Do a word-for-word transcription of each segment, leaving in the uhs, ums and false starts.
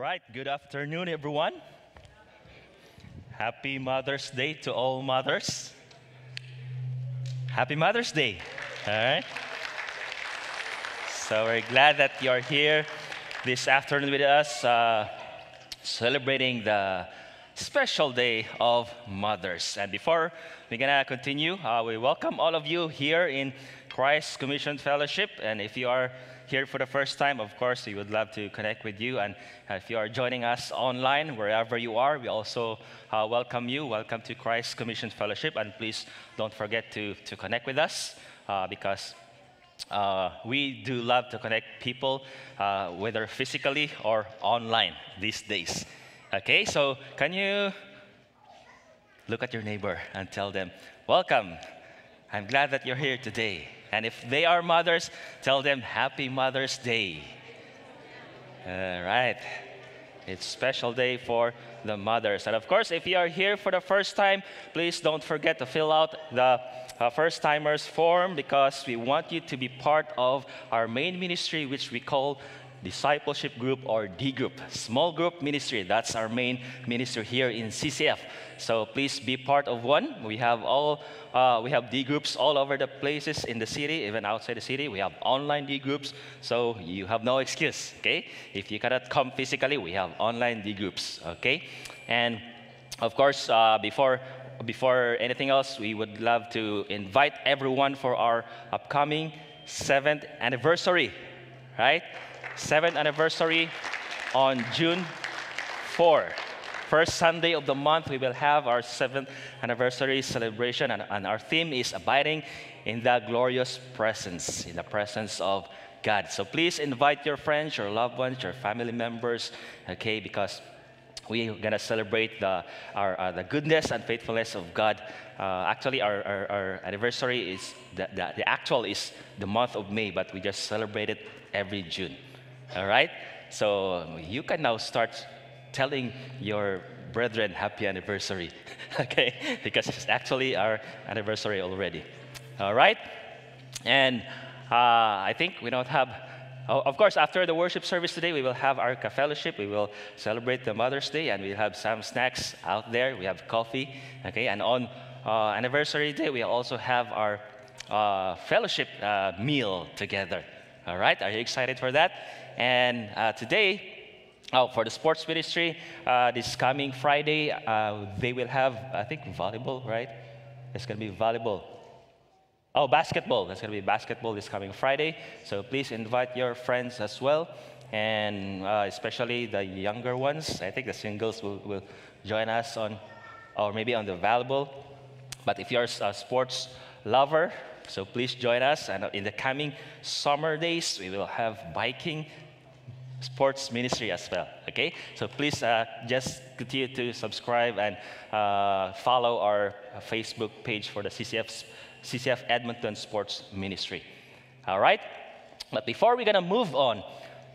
right, good afternoon, everyone. Happy Mother's Day to all mothers. Happy Mother's Day. All right. So we're glad that you're here this afternoon with us, uh, celebrating the special day of mothers. And before we're going to continue, uh, we welcome all of you here in Christ Commission Fellowship. And if you are here for the first time, of course, we would love to connect with you. And if you are joining us online, wherever you are, we also uh, welcome you. Welcome to Christ Commission Fellowship. And please don't forget to, to connect with us uh, because uh, we do love to connect people, uh, whether physically or online these days. Okay, so can you look at your neighbor and tell them, welcome. I'm glad that you're here today. And if they are mothers, tell them Happy Mother's Day. All right. It's a special day for the mothers. And of course, if you are here for the first time, please don't forget to fill out the uh, first timers form because we want you to be part of our main ministry, which we call Discipleship Group or D Group, Small Group Ministry. That's our main ministry here in C C F. So please be part of one. We have all uh, we have D groups all over the places in the city, even outside the city. We have online D groups, so you have no excuse. Okay, if you cannot come physically, we have online D groups. Okay, and of course, uh, before. Before anything else, we would love to invite everyone for our upcoming seventh anniversary. Right. seventh anniversary on June fourth. First Sunday of the month, we will have our seventh anniversary celebration, and, and our theme is abiding in the glorious presence, in the presence of God. So please invite your friends, your loved ones, your family members, okay, because we're going to celebrate the, our, uh, the goodness and faithfulness of God. Uh, actually, our, our, our anniversary is, the, the, the actual is the month of May, but we just celebrate it every June. All right? So you can now start telling your brethren happy anniversary, okay? Because it's actually our anniversary already. All right? And uh, I think we don't have... Oh, of course, after the worship service today, we will have our fellowship. We will celebrate the Mother's Day, and we have some snacks out there. We have coffee, okay? And on uh, anniversary day, we also have our uh, fellowship uh, meal together. All right, are you excited for that? And uh, today, oh, for the sports ministry, uh, this coming Friday, uh, they will have, I think, volleyball, right? It's going to be volleyball. Oh, basketball. That's going to be basketball this coming Friday. So please invite your friends as well, and uh, especially the younger ones. I think the singles will, will join us on, or maybe on the volleyball. But if you're a sports lover, so please join us. And in the coming summer days, we will have biking sports ministry as well, okay? So please uh, just continue to subscribe and uh, follow our Facebook page for the C C F, C C F Edmonton Sports Ministry, all right? But before we're going to move on,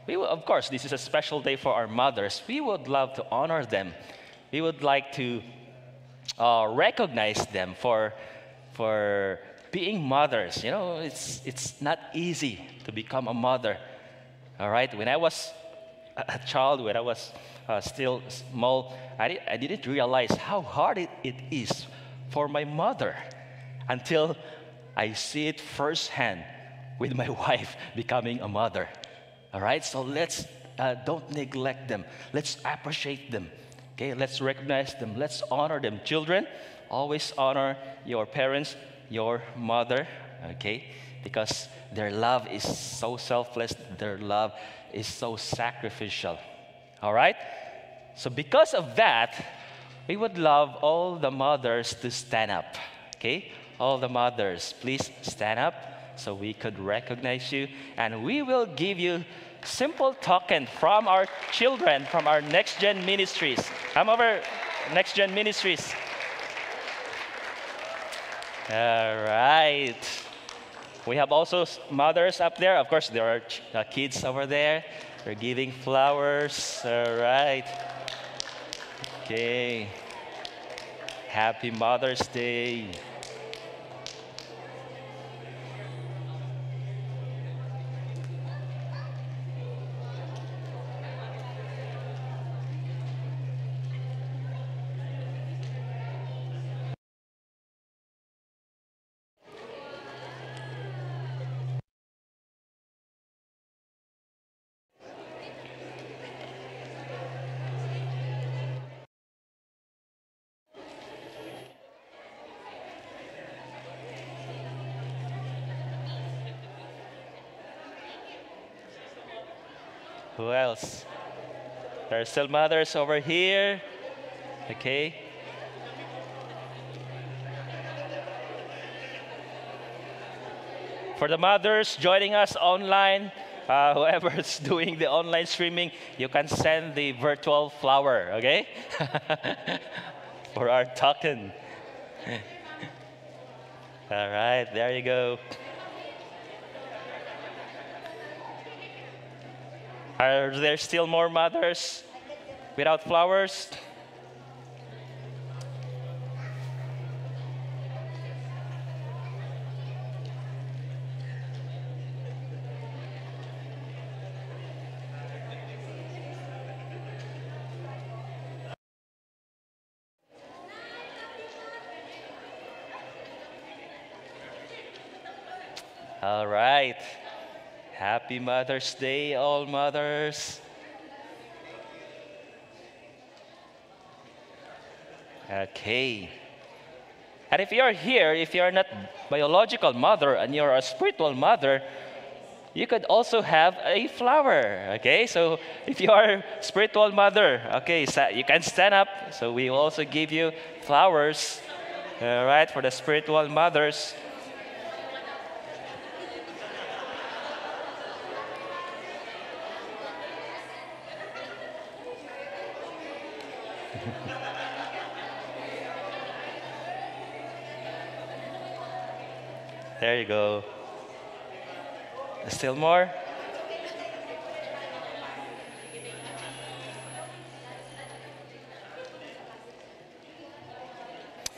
we will, of course, this is a special day for our mothers. We would love to honor them. We would like to uh, recognize them for, for being mothers. You know, it's, it's not easy to become a mother, all right? When I was a child, when I was uh, still small, I, di I didn't realize how hard it, it is for my mother until I see it firsthand with my wife becoming a mother, all right? So let's uh, don't neglect them. Let's appreciate them, okay? Let's recognize them. Let's honor them. Children, always honor your parents, your mother, okay, because their love is so selfless, their love is so sacrificial, all right? So because of that, we would love all the mothers to stand up, okay? All the mothers, please stand up so we could recognize you, and we will give you simple token from our children, from our Next Gen Ministries. Come over, Next Gen Ministries. All right. We have also mothers up there. Of course, there are ch uh, kids over there. They're giving flowers. All right. Okay. Happy Mother's Day. Who else? There are still mothers over here. Okay. For the mothers joining us online, uh, whoever's doing the online streaming, you can send the virtual flower, okay? For our token. All right, there you go. Are there still more mothers without flowers? All right. Happy Mother's Day, all mothers. Okay. And if you're here, if you're not a biological mother and you're a spiritual mother, you could also have a flower, okay? So if you are a spiritual mother, okay, so you can stand up. So we also give you flowers, all right, for the spiritual mothers. There you go. Still more?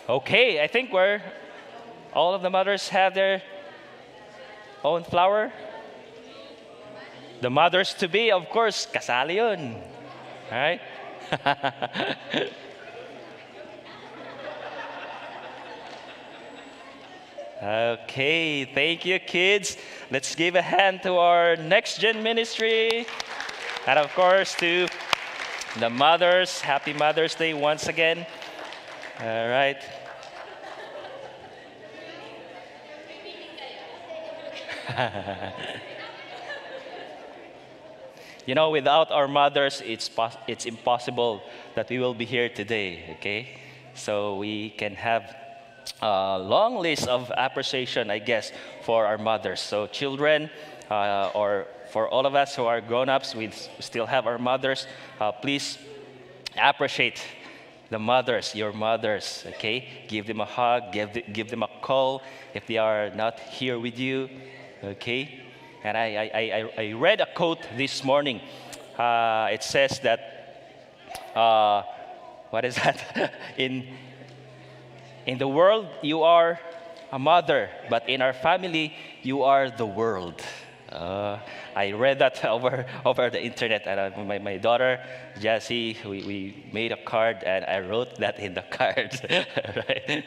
Okay, I think we're all of the mothers have their own flower. The mothers to be, of course, kasali yun. All right? Okay, thank you, kids. Let's give a hand to our Next Gen Ministry. And of course, to the mothers. Happy Mother's Day once again. All right. You know, without our mothers, it's, it's impossible that we will be here today, okay? So we can have a long list of appreciation, I guess, for our mothers. So children, uh, or for all of us who are grown-ups, we still have our mothers. Uh, please appreciate the mothers, your mothers, okay? Give them a hug, give, the, give them a call if they are not here with you, okay? And I, I, I, I read a quote this morning. Uh, it says that, uh, what is that? in, in the world, you are a mother, but in our family, you are the world. Uh, I read that over, over the internet, and I, my, my daughter, Jessie, we, we made a card, and I wrote that in the card. Right?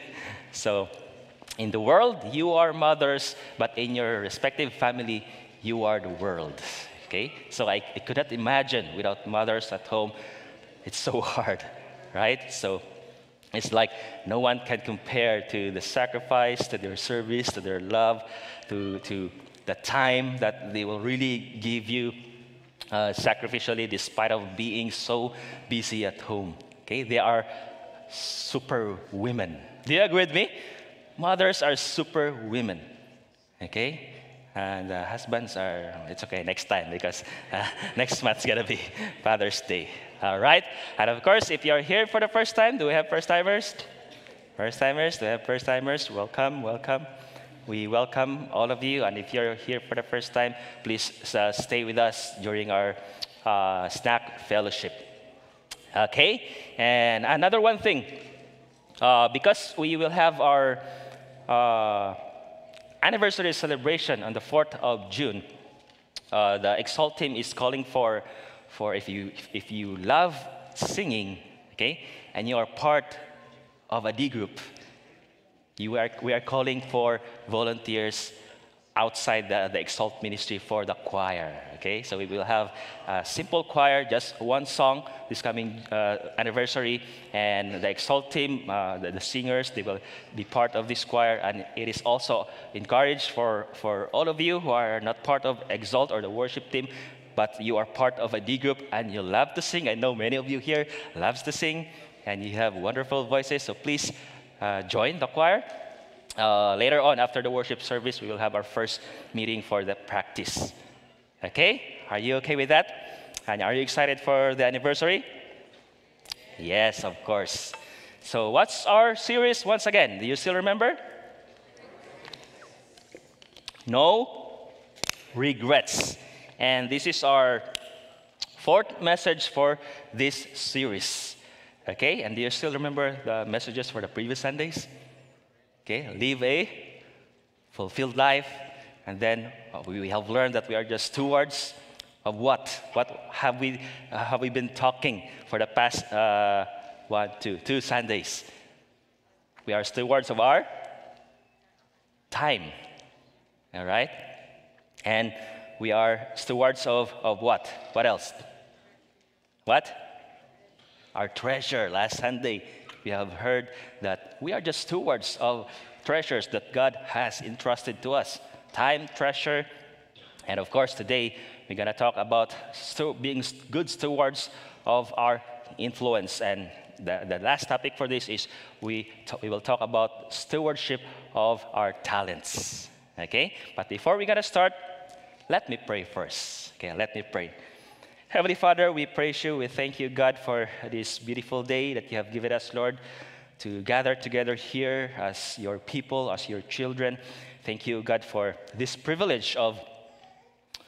So, in the world, you are mothers, but in your respective family, you are the world, okay? So I, I could not imagine without mothers at home, it's so hard, right? So it's like no one can compare to the sacrifice, to their service, to their love, to, to the time that they will really give you uh, sacrificially despite of being so busy at home, okay? They are super women. Do you agree with me? Mothers are super women, okay? And uh, husbands are, it's okay next time because uh, next month's gonna be Father's Day, all right? And of course, if you're here for the first time, do we have first-timers? First-timers, do we have first-timers? Welcome, welcome. We welcome all of you, and if you're here for the first time, please uh, stay with us during our uh, snack fellowship, okay? And another one thing, Uh, because we will have our uh, anniversary celebration on the fourth of June, uh, the Exalt team is calling for, for if you, if you love singing, okay, and you are part of a D group, you are, we are calling for volunteers outside the, the Exalt ministry for the choir. Okay, so we will have a simple choir, just one song this coming uh, anniversary, and the Exalt team, uh, the, the singers, they will be part of this choir. And it is also encouraged for, for all of you who are not part of Exalt or the worship team, but you are part of a D group and you love to sing. I know many of you here loves to sing, and you have wonderful voices, so please uh, join the choir. Uh, later on, after the worship service, we will have our first meeting for the practice. Okay? Are you okay with that? And are you excited for the anniversary? Yes, of course. So what's our series once again? Do you still remember? No regrets. And this is our fourth message for this series. Okay? And do you still remember the messages for the previous Sundays? Okay, live a fulfilled life, and then we have learned that we are just stewards of what? What have we uh, have we been talking for the past uh, one, two, two Sundays? We are stewards of our time, all right? And we are stewards of, of what? What else? What? Our treasure. Last Sunday, we have heard that we are just stewards of treasures that God has entrusted to us. Time, treasure, and of course today we're going to talk about being good stewards of our influence. And the, the last topic for this is we, we will talk about stewardship of our talents. Okay? But before we're going to start, let me pray first. Okay, let me pray. Heavenly Father, we praise you. We thank you, God, for this beautiful day that you have given us, Lord, to gather together here as your people, as your children. Thank you, God, for this privilege of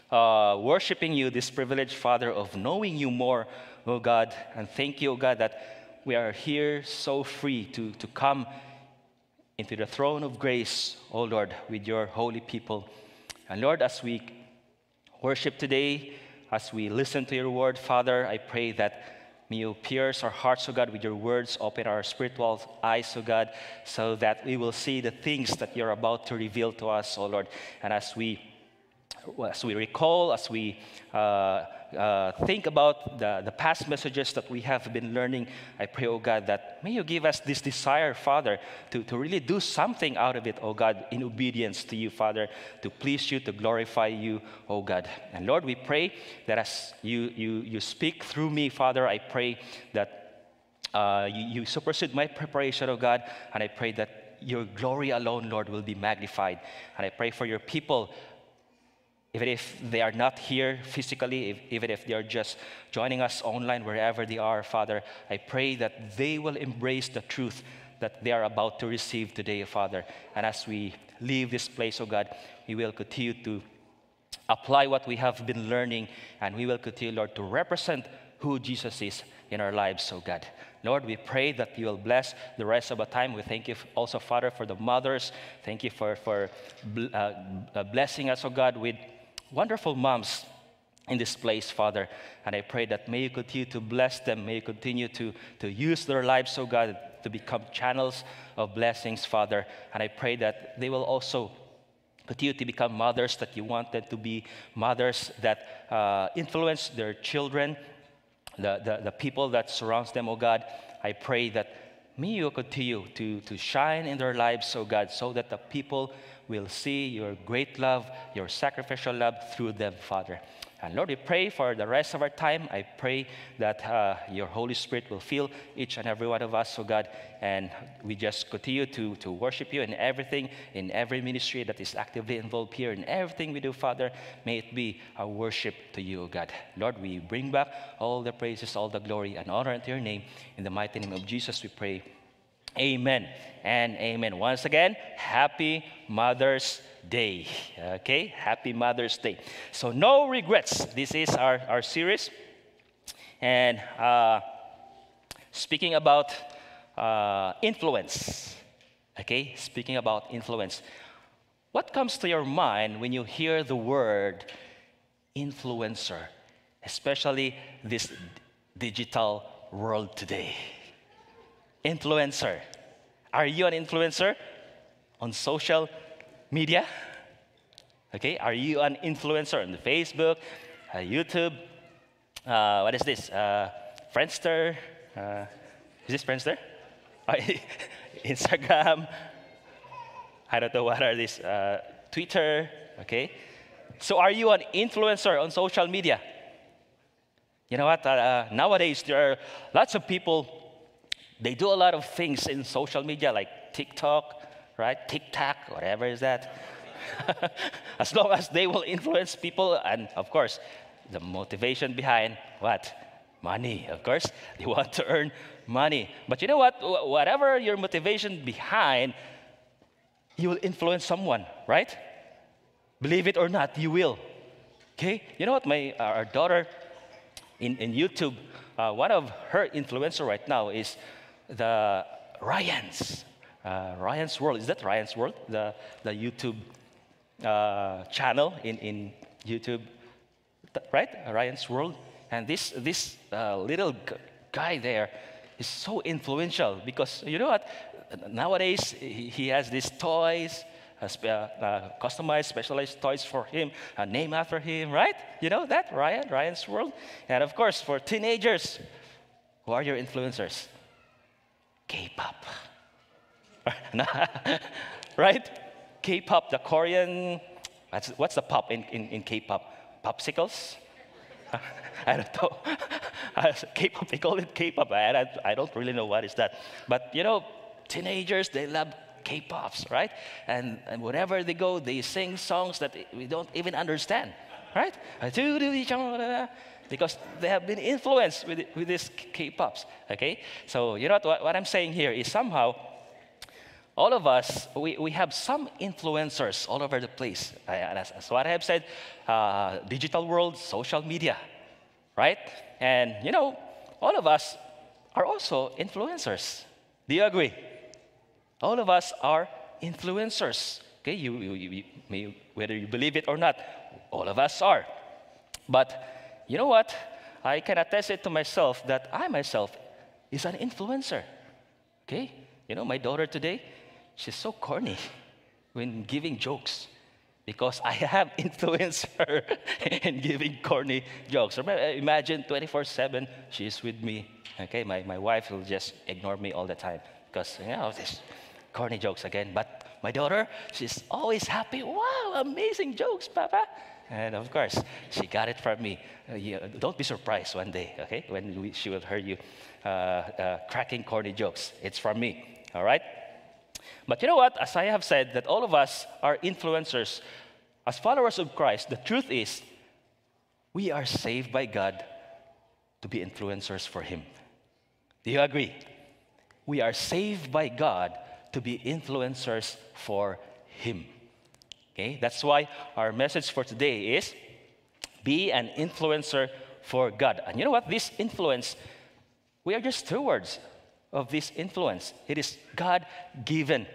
uh, worshiping you, this privilege, Father, of knowing you more, oh God. And thank you, God, that we are here so free to, to come into the throne of grace, oh Lord, with your holy people. And Lord, as we worship today, as we listen to your word, Father, I pray that may you pierce our hearts, O God, with your words, open our spiritual eyes, O God, so that we will see the things that you're about to reveal to us, O Lord. And as we, as we recall, as we uh, uh, think about the, the past messages that we have been learning, I pray, O God, that may you give us this desire, Father, to, to really do something out of it, O God, in obedience to you, Father, to please you, to glorify you, O God. And Lord, we pray that as you, you, you speak through me, Father, I pray that uh, you, you supersede my preparation, O God, and I pray that your glory alone, Lord, will be magnified. And I pray for your people, even if they are not here physically, if, even if they are just joining us online, wherever they are, Father, I pray that they will embrace the truth that they are about to receive today, Father. And as we leave this place, oh God, we will continue to apply what we have been learning, and we will continue, Lord, to represent who Jesus is in our lives, oh God. Lord, we pray that you will bless the rest of the time. We thank you also, Father, for the mothers. Thank you for, for uh, blessing us, oh God, with wonderful moms in this place, Father. And I pray that may you continue to bless them. May you continue to, to use their lives, oh God, to become channels of blessings, Father. And I pray that they will also continue to become mothers that you want them to be, mothers that uh, influence their children, the, the, the people that surrounds them, oh God. I pray that may you continue to, to shine in their lives, oh God, so that the people will see your great love, your sacrificial love through them, Father. And Lord, we pray for the rest of our time. I pray that uh, your Holy Spirit will fill each and every one of us, oh God, and we just continue to, to worship you in everything, in every ministry that is actively involved here, in everything we do, Father. May it be a worship to you, oh God. Lord, we bring back all the praises, all the glory, and honor unto your name. In the mighty name of Jesus, we pray. Amen and amen. Once again, happy Mother's Day. Okay, happy Mother's Day. So no regrets. This is our, our series. And uh, speaking about uh, influence, okay, speaking about influence, what comes to your mind when you hear the word influencer, especially this digital world today? Influencer. Are you an influencer on social media? Okay, are you an influencer on Facebook, uh, YouTube? Uh, what is this? Uh, Friendster? Uh, is this Friendster? Instagram? I don't know what are these. Uh, Twitter? Okay. So are you an influencer on social media? You know what? Uh, nowadays, there are lots of people. They do a lot of things in social media, like TikTok, right? TikTok, whatever is that. As long as they will influence people, and of course, the motivation behind what? Money, of course. They want to earn money. But you know what? Whatever your motivation behind, you will influence someone, right? Believe it or not, you will. Okay? You know what? My our daughter in, in YouTube, uh, one of her influencers right now is the Ryan's, uh, Ryan's World. Is that Ryan's World? The, the YouTube uh, channel in, in YouTube, right? Ryan's World. And this, this uh, little guy there is so influential because, you know what? Nowadays, he, he has these toys, uh, spe uh, customized, specialized toys for him, a name after him, right? You know that, Ryan, Ryan's World? And of course, for teenagers, who are your influencers? K-pop, right? K-pop, the Korean, what's, what's the pop in, in, in K-pop? Popsicles? I don't know. K-pop, they call it K-pop. I, I don't really know what is that. But, you know, teenagers, they love K-pops, right? And, and wherever they go, they sing songs that we don't even understand, right? Because they have been influenced with, with these K-pops, okay? So you know what, what I'm saying here is somehow all of us, we, we have some influencers all over the place. That's what I have said, uh, digital world, social media, right? And you know, all of us are also influencers. Do you agree? All of us are influencers, okay? You, you, you, you, whether you believe it or not, all of us are. But you know what? I can attest it to myself that I myself is an influencer. Okay? You know, my daughter today, she's so corny when giving jokes because I have influenced her in giving corny jokes. Imagine twenty-four seven, she's with me. Okay? My, my wife will just ignore me all the time because, you know, this corny jokes again. But my daughter, she's always happy. Wow, amazing jokes, Papa. And of course, she got it from me. Uh, yeah, don't be surprised one day, okay? When we, she will hear you uh, uh, cracking corny jokes. It's from me, all right? But you know what? As I have said, that all of us are influencers. As followers of Christ, the truth is, we are saved by God to be influencers for Him. Do you agree? We are saved by God to be influencers for Him. Okay, that's why our message for today is be an influencer for God. And you know what? This influence, we are just stewards of this influence. It is God-given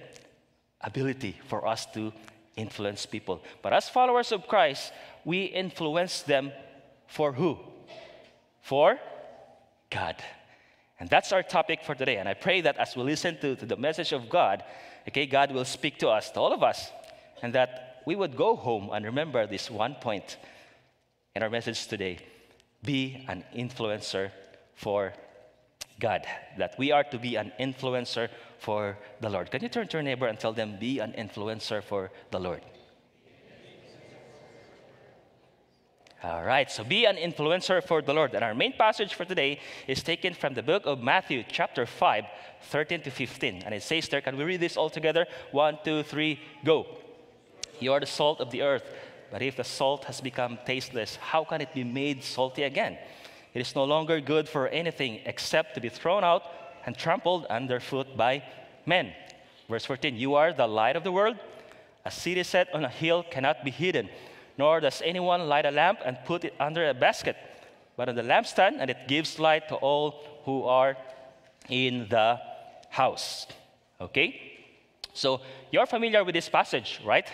ability for us to influence people. But as followers of Christ, we influence them for who? For God. And that's our topic for today. And I pray that as we listen to, to the message of God, okay, God will speak to us, to all of us, and that we would go home and remember this one point in our message today. Be an influencer for God. That we are to be an influencer for the Lord. Can you turn to your neighbor and tell them, be an influencer for the Lord? All right, so be an influencer for the Lord. And our main passage for today is taken from the book of Matthew, chapter five, thirteen to fifteen. And it says there, can we read this all together? One, two, three, go. You are the salt of the earth, but if the salt has become tasteless, how can it be made salty again? It is no longer good for anything except to be thrown out and trampled underfoot by men. Verse fourteen, you are the light of the world. A city set on a hill cannot be hidden, nor does anyone light a lamp and put it under a basket, but on the lampstand, and it gives light to all who are in the house. Okay? So you're familiar with this passage, right?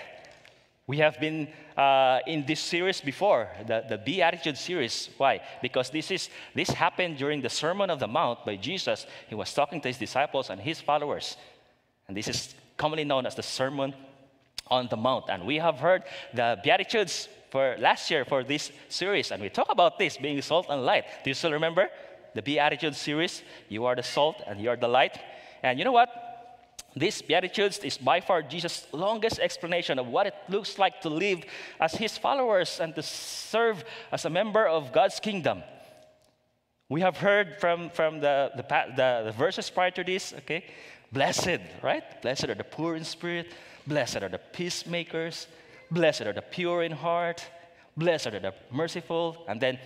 We have been uh, in this series before, the, the Beatitude series. Why? Because this, is, this happened during the Sermon on the Mount by Jesus. He was talking to his disciples and his followers. And this is commonly known as the Sermon on the Mount. And we have heard the Beatitudes for last year for this series, and we talk about this being salt and light. Do you still remember the Beatitudes series? You are the salt and you are the light. And you know what? This Beatitudes is by far Jesus' longest explanation of what it looks like to live as his followers and to serve as a member of God's kingdom. We have heard from, from the, the, the, the verses prior to this, okay? Blessed, right? Blessed are the poor in spirit. Blessed are the peacemakers. Blessed are the pure in heart. Blessed are the merciful. And then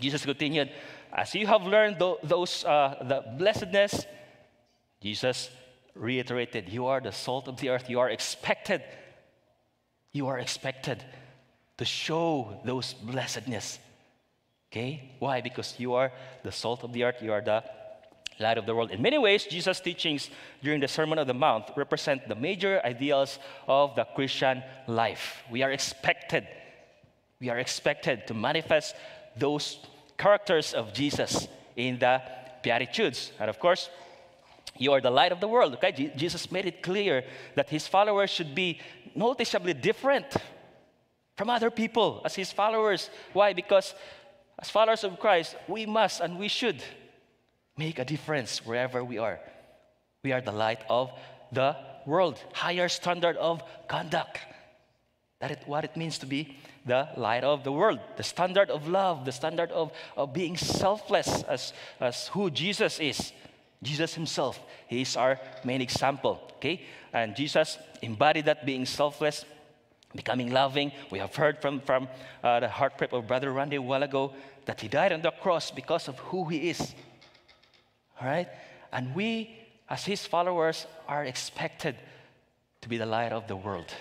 Jesus continued, as you have learned th those, uh, the blessedness, Jesus reiterated, you are the salt of the earth. You are expected. You are expected to show those blessedness. Okay? Why? Because you are the salt of the earth. You are the light of the world. In many ways, Jesus' teachings during the Sermon on the Mount represent the major ideals of the Christian life. We are expected. We are expected to manifest those characters of Jesus in the Beatitudes. And of course, you are the light of the world. Okay? Jesus made it clear that his followers should be noticeably different from other people as his followers. Why? Because as followers of Christ, we must and we should make a difference wherever we are. We are the light of the world. Higher standard of conduct. That is what it means to be the light of the world. The standard of love. The standard of, of being selfless as, as who Jesus is. Jesus himself, he is our main example, okay? And Jesus embodied that, being selfless, becoming loving. We have heard from, from uh, the heart prep of Brother Randy a while ago that he died on the cross because of who he is, all right? And we, as his followers, are expected to be the light of the world,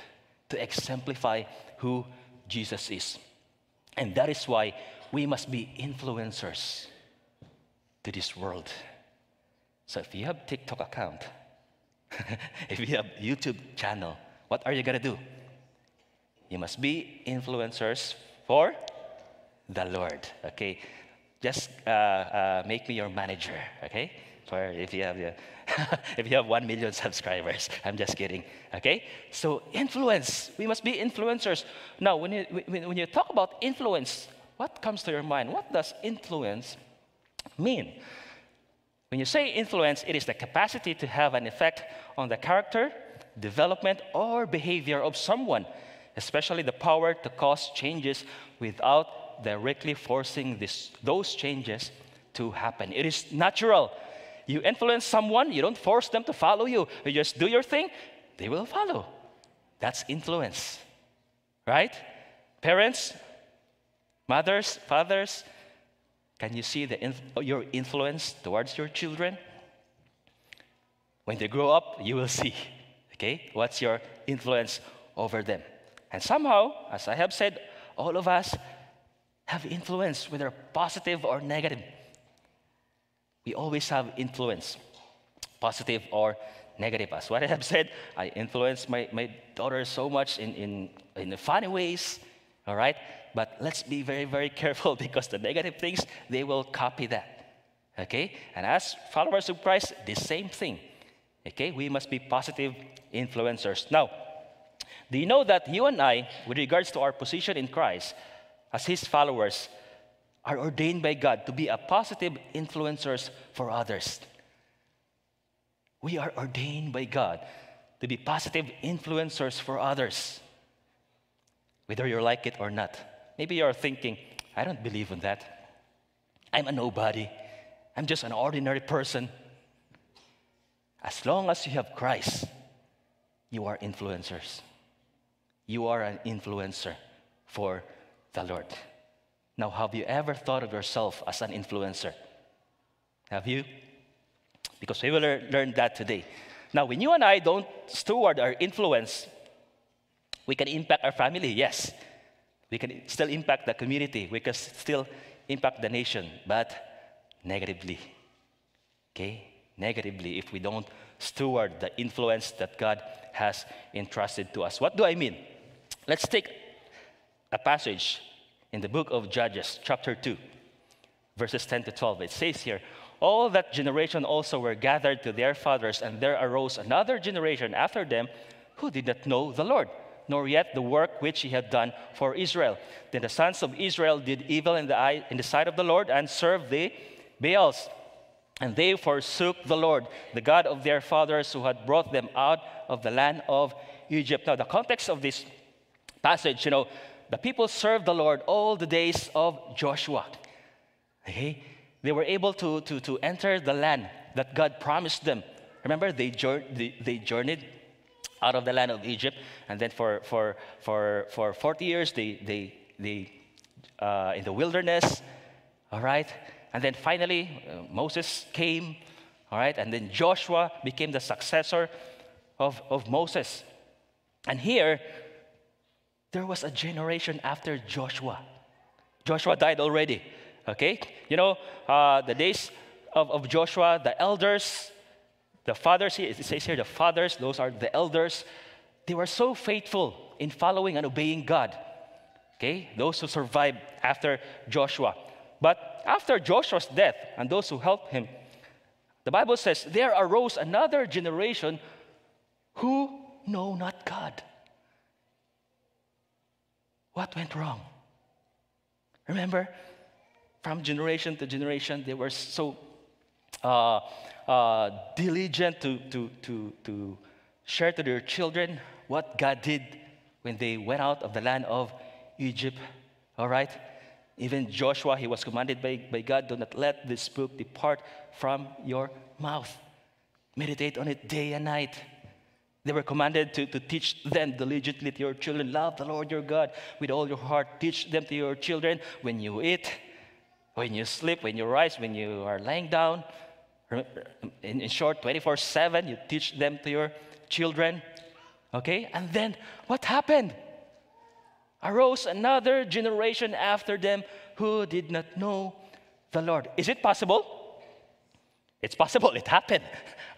to exemplify who Jesus is. And that is why we must be influencers to this world. So if you have TikTok account, if you have YouTube channel, what are you going to do? You must be influencers for the Lord, okay? Just uh, uh, make me your manager, okay? For if you have uh, if you have one million subscribers, I'm just kidding, okay? So influence, we must be influencers. Now, when you, when, when you talk about influence, what comes to your mind? What does influence mean? When you say influence, it is the capacity to have an effect on the character, development, or behavior of someone, especially the power to cause changes without directly forcing this, those changes to happen. It is natural. You influence someone, you don't force them to follow you. You just do your thing, they will follow. That's influence, right? Parents, mothers, fathers, can you see the inf your influence towards your children? When they grow up, you will see, okay, what's your influence over them. And somehow, as I have said, all of us have influence, whether positive or negative. We always have influence, positive or negative. As what I have said, I influence my, my daughter so much in, in, in funny ways, all right? But let's be very, very careful, because the negative things, they will copy that, okay? And as followers of Christ, the same thing, okay? We must be positive influencers. Now, do you know that you and I, with regards to our position in Christ, as his followers, are ordained by God to be a positive influencers for others? We are ordained by God to be positive influencers for others, whether you like it or not. Maybe you're thinking, I don't believe in that. I'm a nobody. I'm just an ordinary person. As long as you have Christ, you are influencers. You are an influencer for the Lord. Now, have you ever thought of yourself as an influencer? Have you? Because we will learn that today. Now, when you and I don't steward our influence, we can impact our family, yes. We can still impact the community. We can still impact the nation, but negatively. Okay? Negatively, if we don't steward the influence that God has entrusted to us. What do I mean? Let's take a passage in the book of Judges, chapter two, verses ten to twelve. It says here, all that generation also were gathered to their fathers, and there arose another generation after them who did not know the Lord, nor yet the work which he had done for Israel. Then the sons of Israel did evil in the eye, in the sight of the Lord, and served the Baals. And they forsook the Lord, the God of their fathers, who had brought them out of the land of Egypt. Now, the context of this passage, you know, the people served the Lord all the days of Joshua. Okay? They were able to, to, to enter the land that God promised them. Remember, they, jour- they, they journeyed out of the land of Egypt, and then for, for, for, for forty years, they, they, they uh, in the wilderness, all right? And then finally, uh, Moses came, all right? And then Joshua became the successor of, of Moses. And here, there was a generation after Joshua. Joshua died already, okay? You know, uh, the days of, of Joshua, the elders, the fathers, it says here, the fathers, those are the elders. They were so faithful in following and obeying God, okay? Those who survived after Joshua. But after Joshua's death and those who helped him, the Bible says, there arose another generation who know not God. What went wrong? Remember, from generation to generation, they were so uh, uh, diligent to, to, to, to share to their children what God did when they went out of the land of Egypt, all right? Even Joshua, he was commanded by, by God, do not let this book depart from your mouth. Meditate on it day and night. They were commanded to, to teach them diligently to your children. Love the Lord your God with all your heart. Teach them to your children when you eat, when you sleep, when you rise, when you are laying down. In, in short, twenty-four seven, you teach them to your children. Okay? And then what happened? Arose another generation after them who did not know the Lord. Is it possible? It's possible. It happened.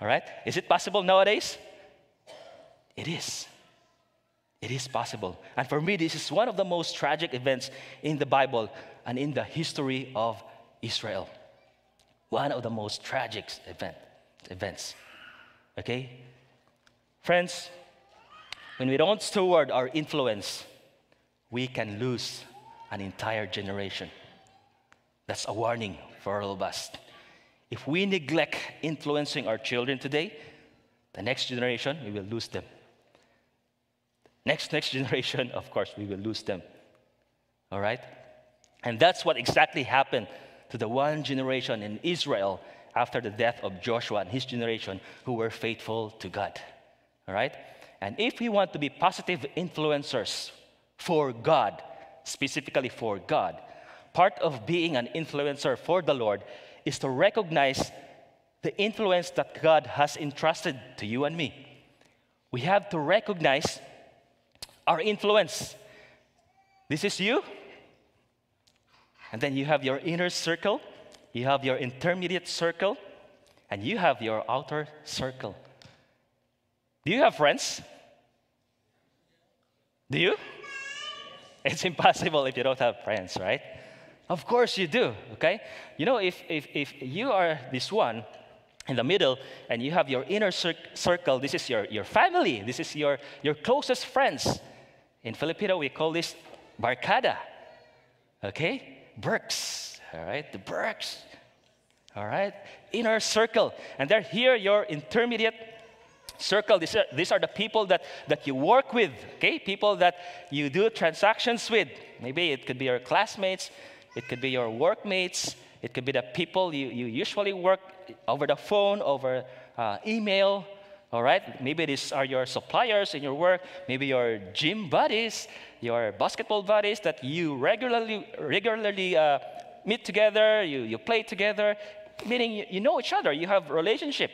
All right? Is it possible nowadays? It is. It is possible. And for me, this is one of the most tragic events in the Bible and in the history of Israel. One of the most tragic event, events. Okay? Friends, when we don't steward our influence, we can lose an entire generation. That's a warning for all of us. If we neglect influencing our children today, the next generation, we will lose them. Next, next generation, of course, we will lose them. All right? And that's what exactly happened to the one generation in Israel after the death of Joshua and his generation who were faithful to God. All right? And if we want to be positive influencers, for God, specifically for God. Part of being an influencer for the Lord is to recognize the influence that God has entrusted to you and me. We have to recognize our influence. This is you. And then you have your inner circle, you have your intermediate circle, and you have your outer circle. Do you have friends? Do you? It's impossible if you don't have friends, right? Of course you do, okay? You know, if, if, if you are this one in the middle and you have your inner cir circle, this is your, your family, this is your, your closest friends. In Filipino, we call this barkada, okay? Berks, all right? The berks, all right? Inner circle. And they're here, your intermediate circle. These are, these are the people that, that you work with, okay? People that you do transactions with. Maybe it could be your classmates, it could be your workmates, it could be the people you, you usually work over the phone, over uh, email, all right? Maybe these are your suppliers in your work, maybe your gym buddies, your basketball buddies that you regularly, regularly uh, meet together, you, you play together, meaning you, you know each other, you have relationship,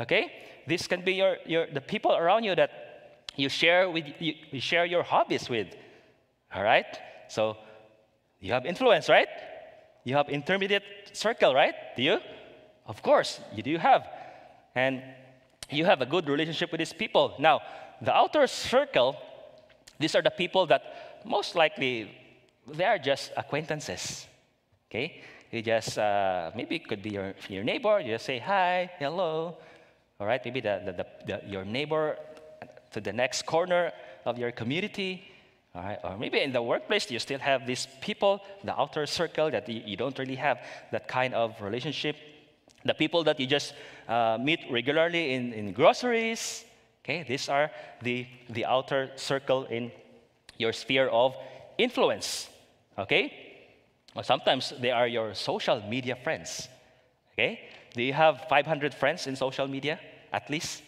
okay? This can be your, your, the people around you that you share, with, you, you share your hobbies with, all right? So you have influence, right? You have intermediate circle, right? Do you? Of course, you do have. And you have a good relationship with these people. Now, the outer circle, these are the people that most likely, they are just acquaintances, okay? You just, uh, maybe it could be your, your neighbor, you just say hi, hello. All right, maybe the, the, the, the, your neighbor to the next corner of your community, all right? Or maybe in the workplace, you still have these people, the outer circle, that you, you don't really have that kind of relationship. The people that you just uh, meet regularly in, in groceries, okay? These are the, the outer circle in your sphere of influence, okay? Or sometimes they are your social media friends, okay? Do you have five hundred friends in social media, at least?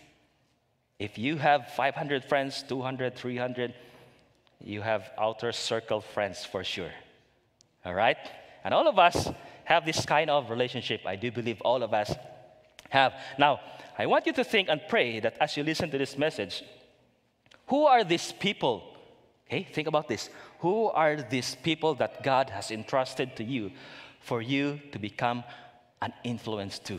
If you have five hundred friends, two hundred, three hundred, you have outer circle friends for sure, all right? And all of us have this kind of relationship. I do believe all of us have. Now, I want you to think and pray that as you listen to this message, who are these people? Okay, think about this. Who are these people that God has entrusted to you for you to become an influence to?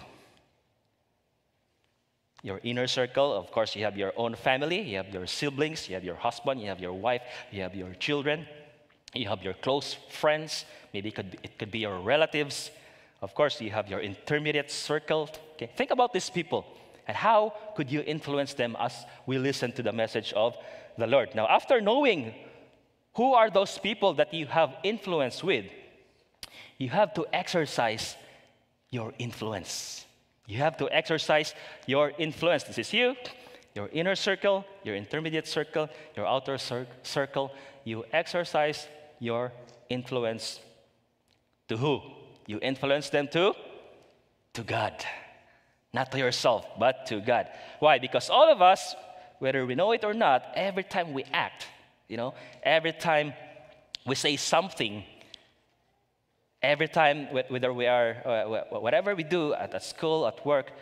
Your inner circle, of course, you have your own family, you have your siblings, you have your husband, you have your wife, you have your children, you have your close friends, maybe it could be, it could be your relatives. Of course, you have your intermediate circle. Okay, think about these people and how could you influence them as we listen to the message of the Lord. Now, after knowing who are those people that you have influence with, you have to exercise your influence. You have to exercise your influence. This is you, your inner circle, your intermediate circle, your outer cir circle. You exercise your influence to who? You influence them to? To God. Not to yourself, but to God. Why? Because all of us, whether we know it or not, every time we act, you know, every time we say something, every time, whether we are, whatever we do at, at school, at work,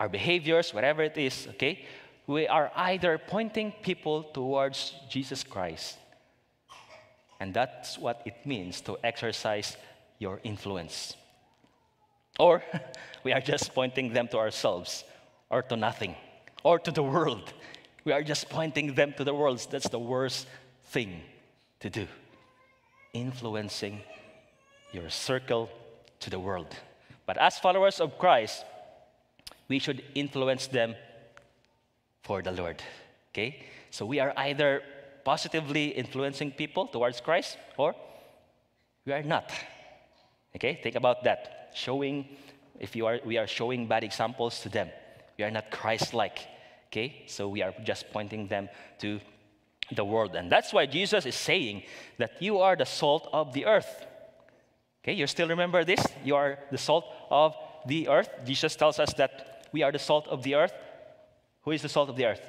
our behaviors, whatever it is, okay, we are either pointing people towards Jesus Christ. And that's what it means to exercise your influence. Or we are just pointing them to ourselves, or to nothing, or to the world. We are just pointing them to the world. That's the worst thing to do. Influencing your circle to the world. But as followers of Christ, we should influence them for the Lord, okay? So we are either positively influencing people towards Christ, or we are not, okay? Think about that. Showing, if you are, we are showing bad examples to them. We are not Christ-like, okay? So we are just pointing them to the world. And that's why Jesus is saying that you are the salt of the earth. Okay, you still remember this? You are the salt of the earth. Jesus tells us that we are the salt of the earth. Who is the salt of the earth?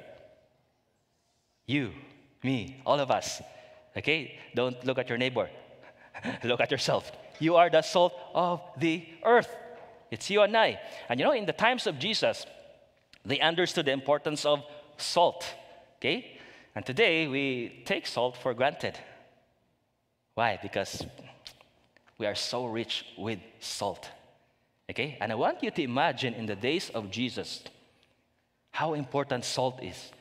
You, me, all of us. Okay, don't look at your neighbor. Look at yourself. You are the salt of the earth. It's you and I. And you know, in the times of Jesus, they understood the importance of salt. Okay? And today, we take salt for granted. Why? Because we are so rich with salt, okay? And I want you to imagine in the days of Jesus how important salt is.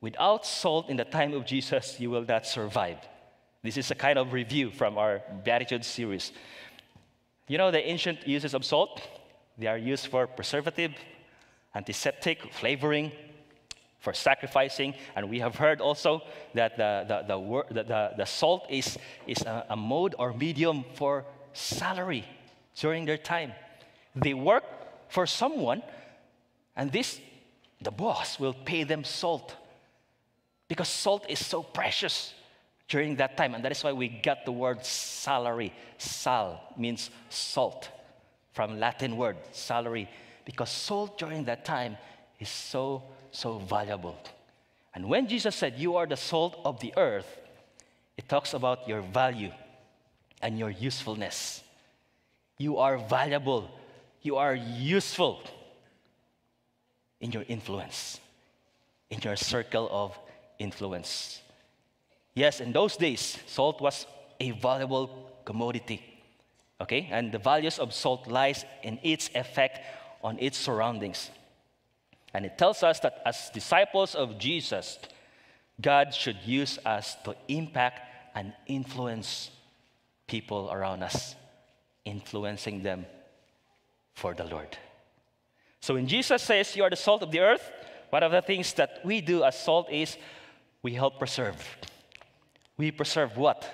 Without salt in the time of Jesus, you will not survive. This is a kind of review from our Beatitudes series. You know the ancient uses of salt? They are used for preservative, antiseptic, flavoring, for sacrificing, and we have heard also that the, the, the, the, the salt is, is a, a mode or medium for salary during their time. They work for someone, and this, the boss will pay them salt because salt is so precious during that time, and that is why we got the word salary. Sal means salt from Latin word, salary, because salt during that time is so, so valuable. And when Jesus said, you are the salt of the earth, it talks about your value and your usefulness. You are valuable. You are useful in your influence, in your circle of influence. Yes, in those days, salt was a valuable commodity, okay? And the values of salt lies in its effect on its surroundings. And it tells us that as disciples of Jesus, God should use us to impact and influence people around us, influencing them for the Lord. So when Jesus says, you are the salt of the earth, one of the things that we do as Salt is we help preserve. We preserve what?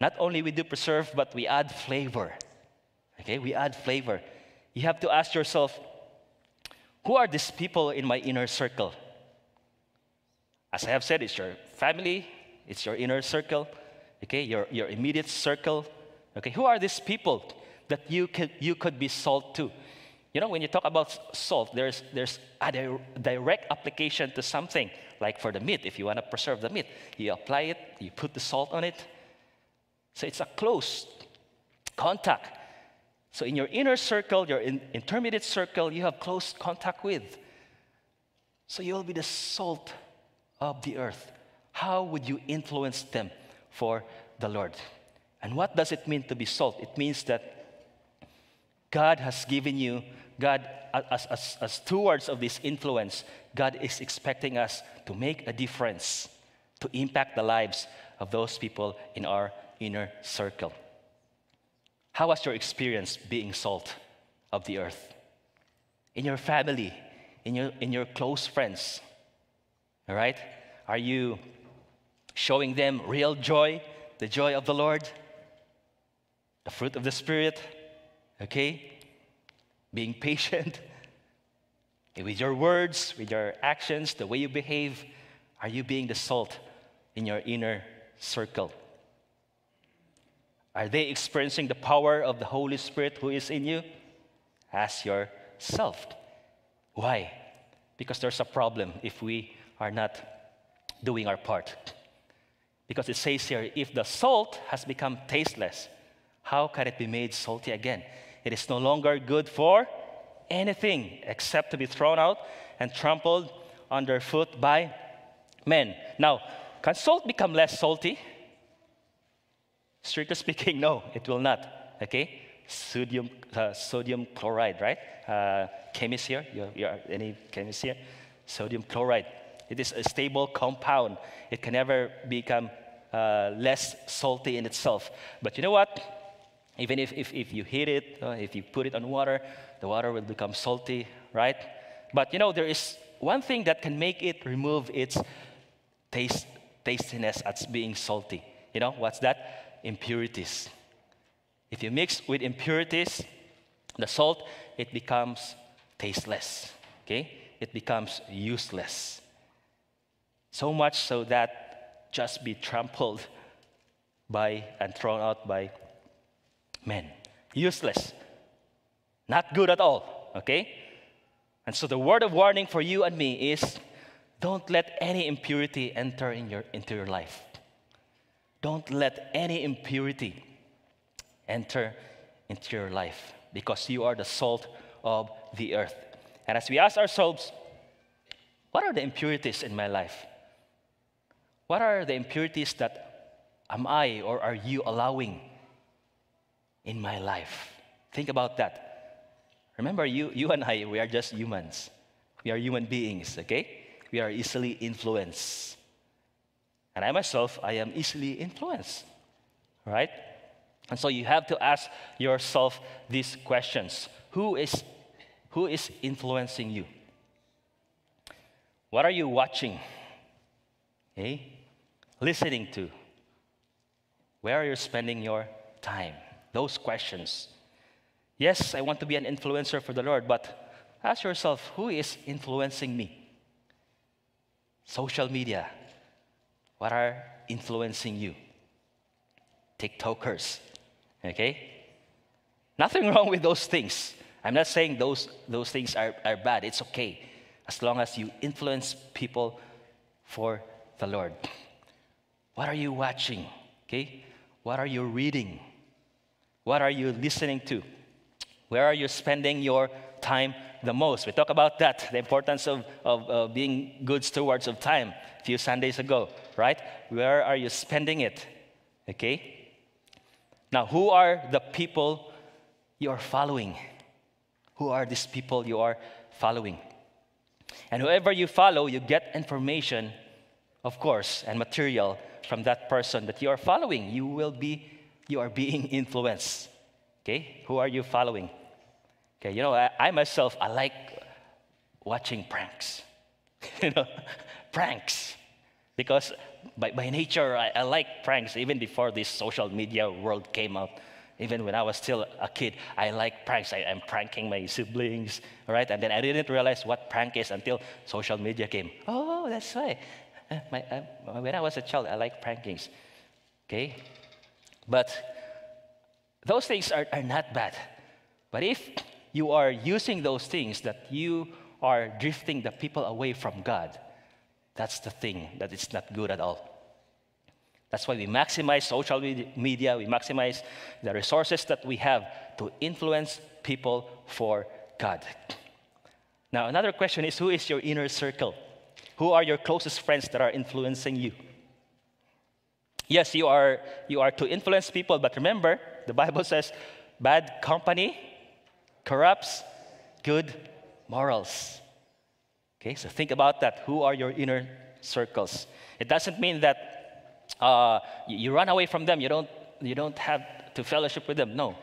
Not only we do preserve, but we add flavor. Okay, we add flavor. You have to ask yourself, who are these people in my inner circle? As I have said, it's your family, it's your inner circle, okay, your, your immediate circle. Okay, who are these people that you could, you could be salt to? You know, when you talk about salt, there's, there's a di- direct application to something, like for the meat. If you want to preserve the meat, you apply it, you put the salt on it. So it's a close contact. So in your inner circle, your in- intermediate circle, you have close contact with. So you will be the salt of the earth. How would you influence them for the Lord? And what does it mean to be salt? It means that God has given you God, as, as, as stewards of this influence, God is expecting us to make a difference, to impact the lives of those people in our inner circle. How was your experience being salt of the earth? In your family, in your, in your close friends, all right? Are you showing them real joy, the joy of the Lord, the fruit of the Spirit, okay? Being patient with your words, with your actions, the way you behave, are you being the salt in your inner circle? Are they experiencing the power of the Holy Spirit who is in you? Ask yourself. Why? Because there's a problem if we are not doing our part. Because it says here, if the salt has become tasteless, how can it be made salty again? It is no longer good for anything except to be thrown out and trampled underfoot by men. Now, can salt become less salty? Strictly speaking, no, it will not. Okay? Sodium, uh, sodium chloride, right? Uh, chemists here? You, you are, any chemists here? Sodium chloride. It is a stable compound. It can never become uh, less salty in itself. But you know what? Even if, if, if you heat it, uh, if you put it on water, the water will become salty, right? But you know, there is one thing that can make it remove its taste, tastiness as being salty. You know, what's that? Impurities. If you mix with impurities, the salt, it becomes tasteless, okay? It becomes useless. So much so that just be trampled by and thrown out by men, useless, not good at all, okay? And so the word of warning for you and me is, don't let any impurity enter in your, into your life. Don't let any impurity enter into your life, because you are the salt of the earth. And as we ask ourselves, what are the impurities in my life? What are the impurities that am I or are you allowing in my life? Think about that. Remember, you, you and I, we are just humans. We are human beings, okay? We are easily influenced. And I myself, I am easily influenced, right? And so you have to ask yourself these questions. Who is, who is influencing you? What are you watching? Okay? Listening to? Where are you spending your time? Those questions. Yes, I want to be an influencer for the Lord, but ask yourself, who is influencing me? Social media, what are influencing you? TikTokers, okay? Nothing wrong with those things. I'm not saying those, those things are, are bad. It's okay, as long as you influence people for the Lord. What are you watching, okay? What are you reading? What are you listening to? Where are you spending your time the most? We talked about that, the importance of, of, of being good stewards of time a few Sundays ago, right? Where are you spending it, okay? Now, who are the people you are following? Who are these people you are following? And whoever you follow, you get information, of course, and material from that person that you are following. You will be You are being influenced, okay? Who are you following? Okay, you know, I, I myself, I like watching pranks. You know, pranks. Because by, by nature, I, I like pranks. Even before this social media world came up, even when I was still a kid, I like pranks. I, I'm pranking my siblings, right? And then I didn't realize what prank is until social media came. Oh, that's right. My, I, when I was a child, I liked prankings, okay? But those things are, are not bad. But if you are using those things that you are drifting the people away from God, that's the thing that it's not good at all. That's why we maximize social media, we maximize the resources that we have to influence people for God. Now, another question is, who is your inner circle? Who are your closest friends that are influencing you? Yes, you are, you are to influence people, but remember, the Bible says, bad company corrupts good morals. Okay, so think about that. Who are your inner circles? It doesn't mean that uh, you run away from them. You don't, you don't have to fellowship with them. No.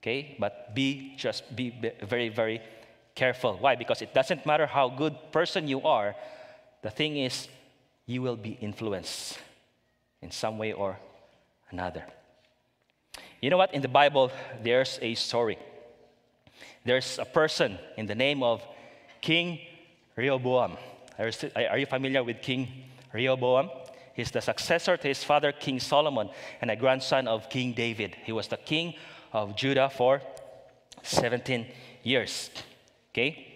Okay, but be just be very, very careful. Why? Because it doesn't matter how good person you are. The thing is, you will be influenced in some way or another. You know what? In the Bible, there's a story. There's a person in the name of King Rehoboam. Are you familiar with King Rehoboam? He's the successor to his father, King Solomon, and a grandson of King David. He was the king of Judah for seventeen years. Okay?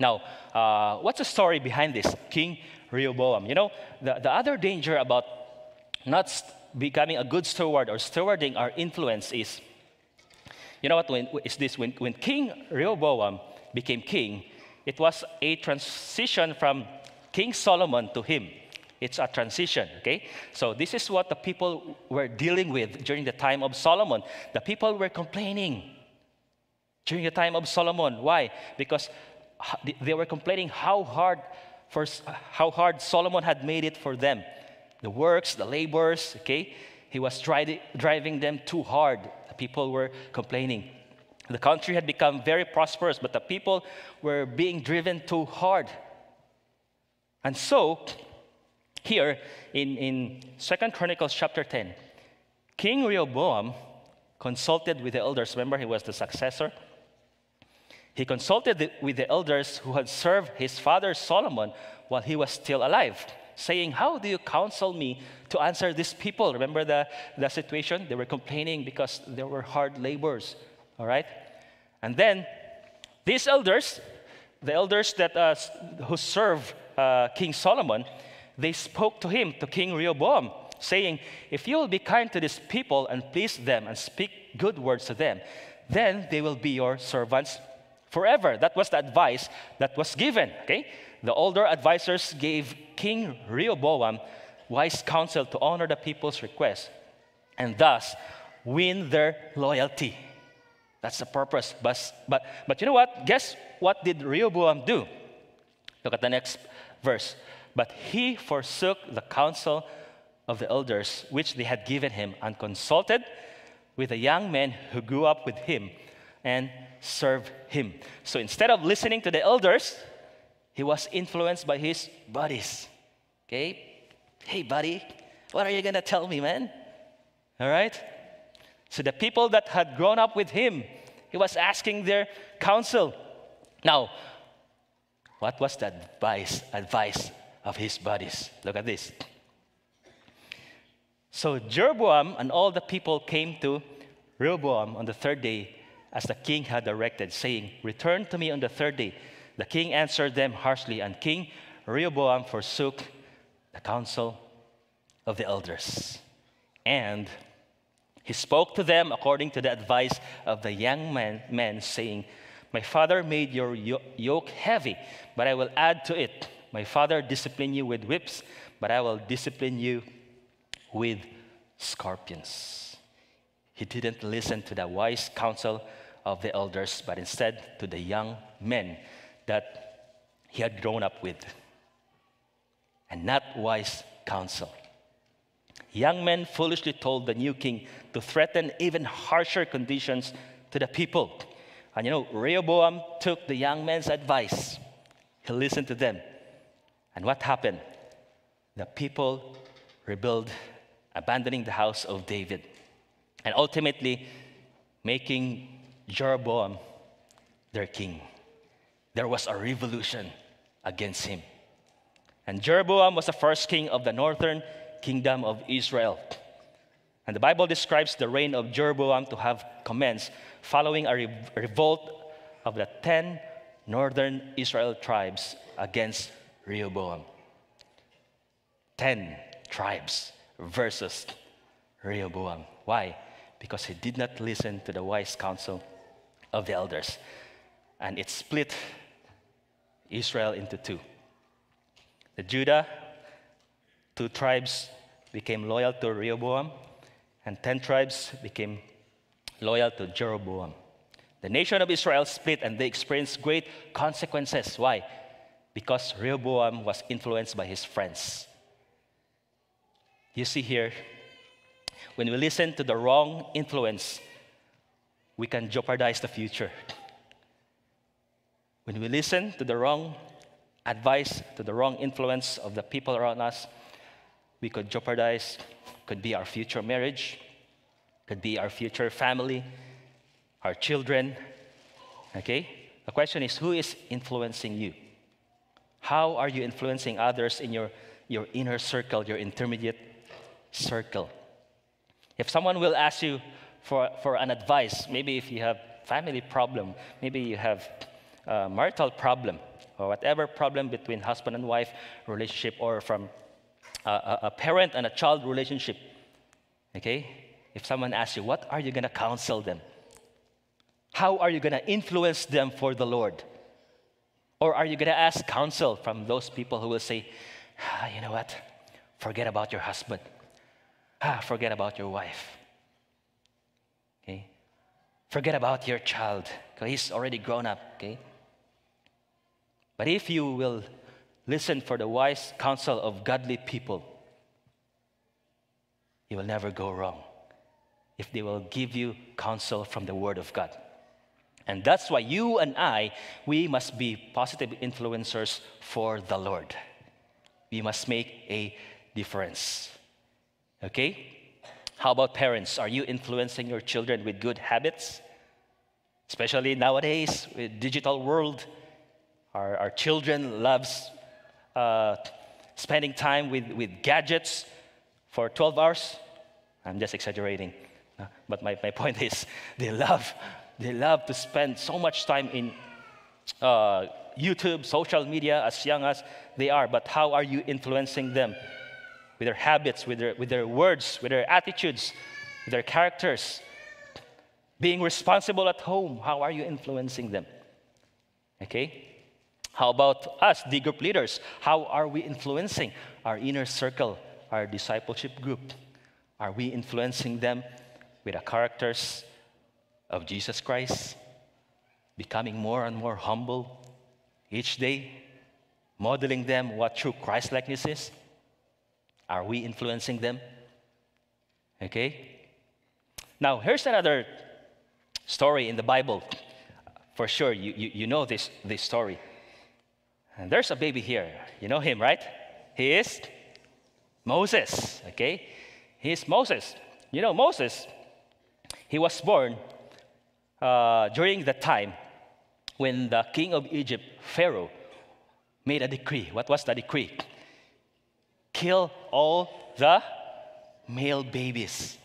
Now, uh, what's the story behind this, King Rehoboam? You know, the, the other danger about not becoming a good steward or stewarding our influence is, you know what, when, is this, when, when King Rehoboam became king, it was a transition from King Solomon to him. It's a transition, okay? So this is what the people were dealing with during the time of Solomon. The people were complaining during the time of Solomon. Why? Because they were complaining how hard, for, how hard Solomon had made it for them. The works, the labors, okay? He was dri- driving them too hard. The people were complaining. The country had become very prosperous, but the people were being driven too hard. And so, here in, in Second Chronicles chapter ten, King Rehoboam consulted with the elders. Remember, he was the successor. He consulted with the elders who had served his father Solomon while he was still alive, saying, how do you counsel me to answer these people? Remember the, the situation? They were complaining because there were hard labors, all right? And then these elders, the elders that uh, who served uh, King Solomon, they spoke to him, to King Rehoboam, saying, if you will be kind to these people and please them and speak good words to them, then they will be your servants forever. That was the advice that was given, okay? The older advisors gave King Rehoboam wise counsel to honor the people's request and thus win their loyalty. That's the purpose. But, but, but you know what? Guess what did Rehoboam do? Look at the next verse. But he forsook the counsel of the elders which they had given him and consulted with the young men who grew up with him and serve him. So instead of listening to the elders, he was influenced by his buddies. Okay? Hey, buddy, what are you going to tell me, man? All right? So the people that had grown up with him, he was asking their counsel. Now, what was the advice, advice of his buddies? Look at this. So Jeroboam and all the people came to Rehoboam on the third day, as the king had directed, saying, return to me on the third day. The king answered them harshly, and King Rehoboam forsook the counsel of the elders. And he spoke to them according to the advice of the young man, men, saying, my father made your yoke heavy, but I will add to it. My father disciplined you with whips, but I will discipline you with scorpions. He didn't listen to the wise counsel of the elders, but instead to the young men that he had grown up with. And not wise counsel. Young men foolishly told the new king to threaten even harsher conditions to the people. And you know, Rehoboam took the young men's advice He listened to them. And what happened? The people rebelled, abandoning the house of David, and ultimately making Jeroboam their king. There was a revolution against him. And Jeroboam was the first king of the northern kingdom of Israel. And the Bible describes the reign of Jeroboam to have commenced following a re- revolt of the ten northern Israel tribes against Rehoboam. Ten tribes versus Rehoboam. Why? Because he did not listen to the wise counsel of the elders. And it split Israel into two. The Judah, two tribes became loyal to Rehoboam, and ten tribes became loyal to Jeroboam. The nation of Israel split, and they experienced great consequences. Why? Because Rehoboam was influenced by his friends. You see here, when we listen to the wrong influence, we can jeopardize the future. When we listen to the wrong advice, to the wrong influence of the people around us, we could jeopardize, could be our future marriage, could be our future family, our children, okay? The question is, who is influencing you? How are you influencing others in your, your inner circle, your intermediate circle? If someone will ask you for, for an advice, maybe if you have family problem, maybe you have a marital problem, or whatever problem between husband and wife relationship, or from a, a parent and a child relationship, okay? If someone asks you, what are you going to counsel them? How are you going to influence them for the Lord? Or are you going to ask counsel from those people who will say, ah, you know what, forget about your husband. Ah, forget about your wife. Okay? Forget about your child, because he's already grown up, okay? But if you will listen for the wise counsel of godly people, you will never go wrong if they will give you counsel from the Word of God. And that's why you and I, we must be positive influencers for the Lord. We must make a difference. Okay? How about parents? Are you influencing your children with good habits? Especially nowadays, with digital world, Our, our children loves uh, spending time with, with gadgets for twelve hours. I'm just exaggerating. But my, my point is, they love, they love to spend so much time in uh, YouTube, social media, as young as they are. But how are you influencing them? With their habits, with their, with their words, with their attitudes, with their characters. Being responsible at home, how are you influencing them? Okay? How about us, the group leaders? How are we influencing our inner circle, our discipleship group? Are we influencing them with the characters of Jesus Christ, becoming more and more humble each day, modeling them what true Christ-likeness is? Are we influencing them? Okay? Now, here's another story in the Bible. For sure, you, you, you know this, this story. And there's a baby here. You know him, right? He is Moses, okay? He is Moses. You know, Moses, he was born uh, during the time when the king of Egypt, Pharaoh, made a decree. What was the decree? Kill all the male babies.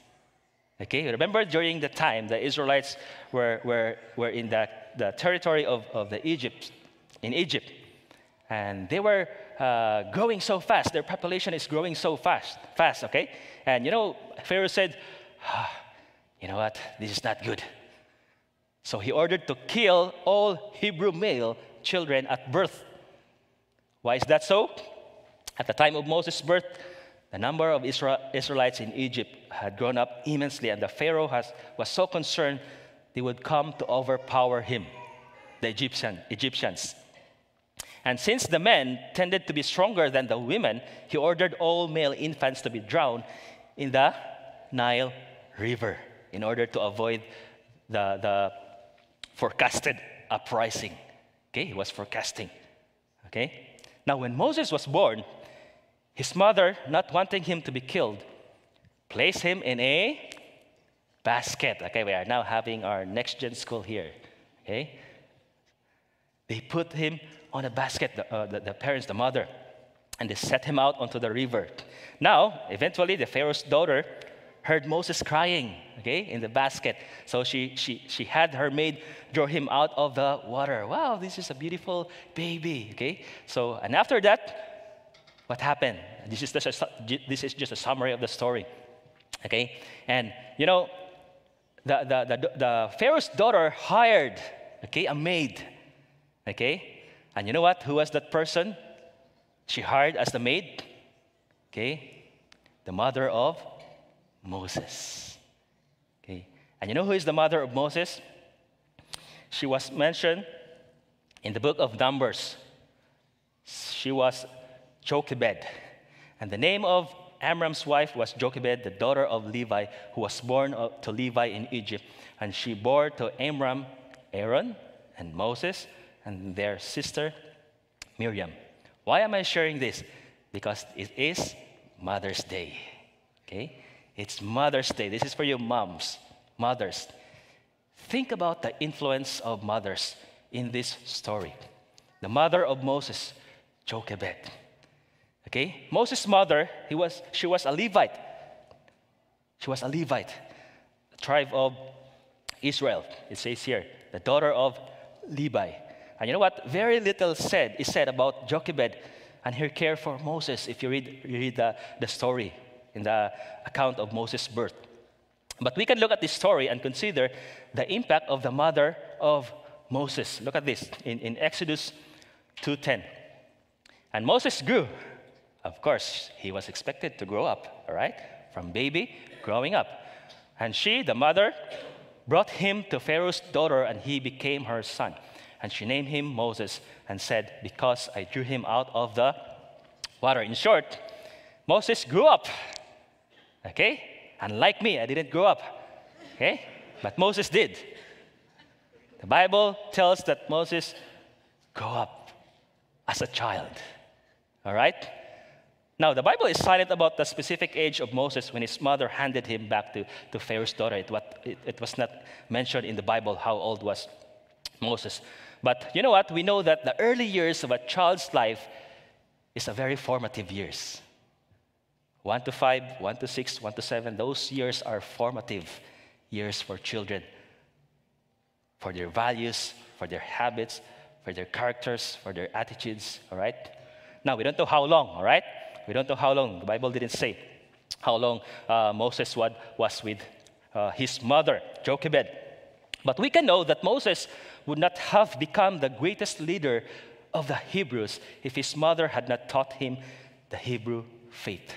Okay, remember during the time the Israelites were, were, were in the, the territory of, of the Egypt, in Egypt. And they were uh, growing so fast. Their population is growing so fast, fast, okay? And, you know, Pharaoh said, ah, you know what? This is not good. So he ordered to kill all Hebrew male children at birth. Why is that so? At the time of Moses' birth, the number of Israelites in Egypt had grown up immensely, and the Pharaoh has, was so concerned they would come to overpower him, the Egyptian, Egyptians. And since the men tended to be stronger than the women, he ordered all male infants to be drowned in the Nile River in order to avoid the, the forecasted uprising. Okay, he was forecasting. Okay? Now, when Moses was born, his mother, not wanting him to be killed, placed him in a basket. Okay, we are now having our Next Gen school here. Okay? They put him on a basket, the, uh, the, the parents, the mother, and they set him out onto the river. Now, eventually, the Pharaoh's daughter heard Moses crying, okay, in the basket. So she, she, she had her maid draw him out of the water. Wow, this is a beautiful baby, okay? So, and after that, what happened? This is just a, this is just a summary of the story, okay? And, you know, the, the, the, the Pharaoh's daughter hired, okay, a maid, okay? And you know what? Who was that person she hired as the maid? Okay? The mother of Moses. Okay? And you know who is the mother of Moses? She was mentioned in the book of Numbers. She was Jochebed. And the name of Amram's wife was Jochebed, the daughter of Levi, who was born to Levi in Egypt. And she bore to Amram Aaron and Moses and their sister Miriam. Why am I sharing this? Because it is Mother's Day. Okay? It's Mother's Day. This is for you moms, mothers. Think about the influence of mothers in this story. The mother of Moses, Jochebed. Okay? Moses' mother, he was, she was a Levite. She was a Levite, the tribe of Israel. It says here, the daughter of Levi. And you know what? Very little said is said about Jochebed and her care for Moses if you read, you read the, the story in the account of Moses' birth. But we can look at this story and consider the impact of the mother of Moses. Look at this in, in Exodus two ten. And Moses grew. Of course, he was expected to grow up, all right? From baby, growing up. And she, the mother, brought him to Pharaoh's daughter, and he became her son. And she named him Moses and said, because I drew him out of the water. In short, Moses grew up, okay? Unlike me, I didn't grow up, okay? But Moses did. The Bible tells that Moses grew up as a child, all right? Now, the Bible is silent about the specific age of Moses when his mother handed him back to, to Pharaoh's daughter. It, what, it, it was not mentioned in the Bible how old was Moses. But you know what? We know that the early years of a child's life is a very formative years. One to five, one to six, one to seven, those years are formative years for children, for their values, for their habits, for their characters, for their attitudes, all right? Now, we don't know how long, all right? We don't know how long. The Bible didn't say how long uh, Moses was with uh, his mother, Jochebed. But we can know that Moses would not have become the greatest leader of the Hebrews if his mother had not taught him the Hebrew faith.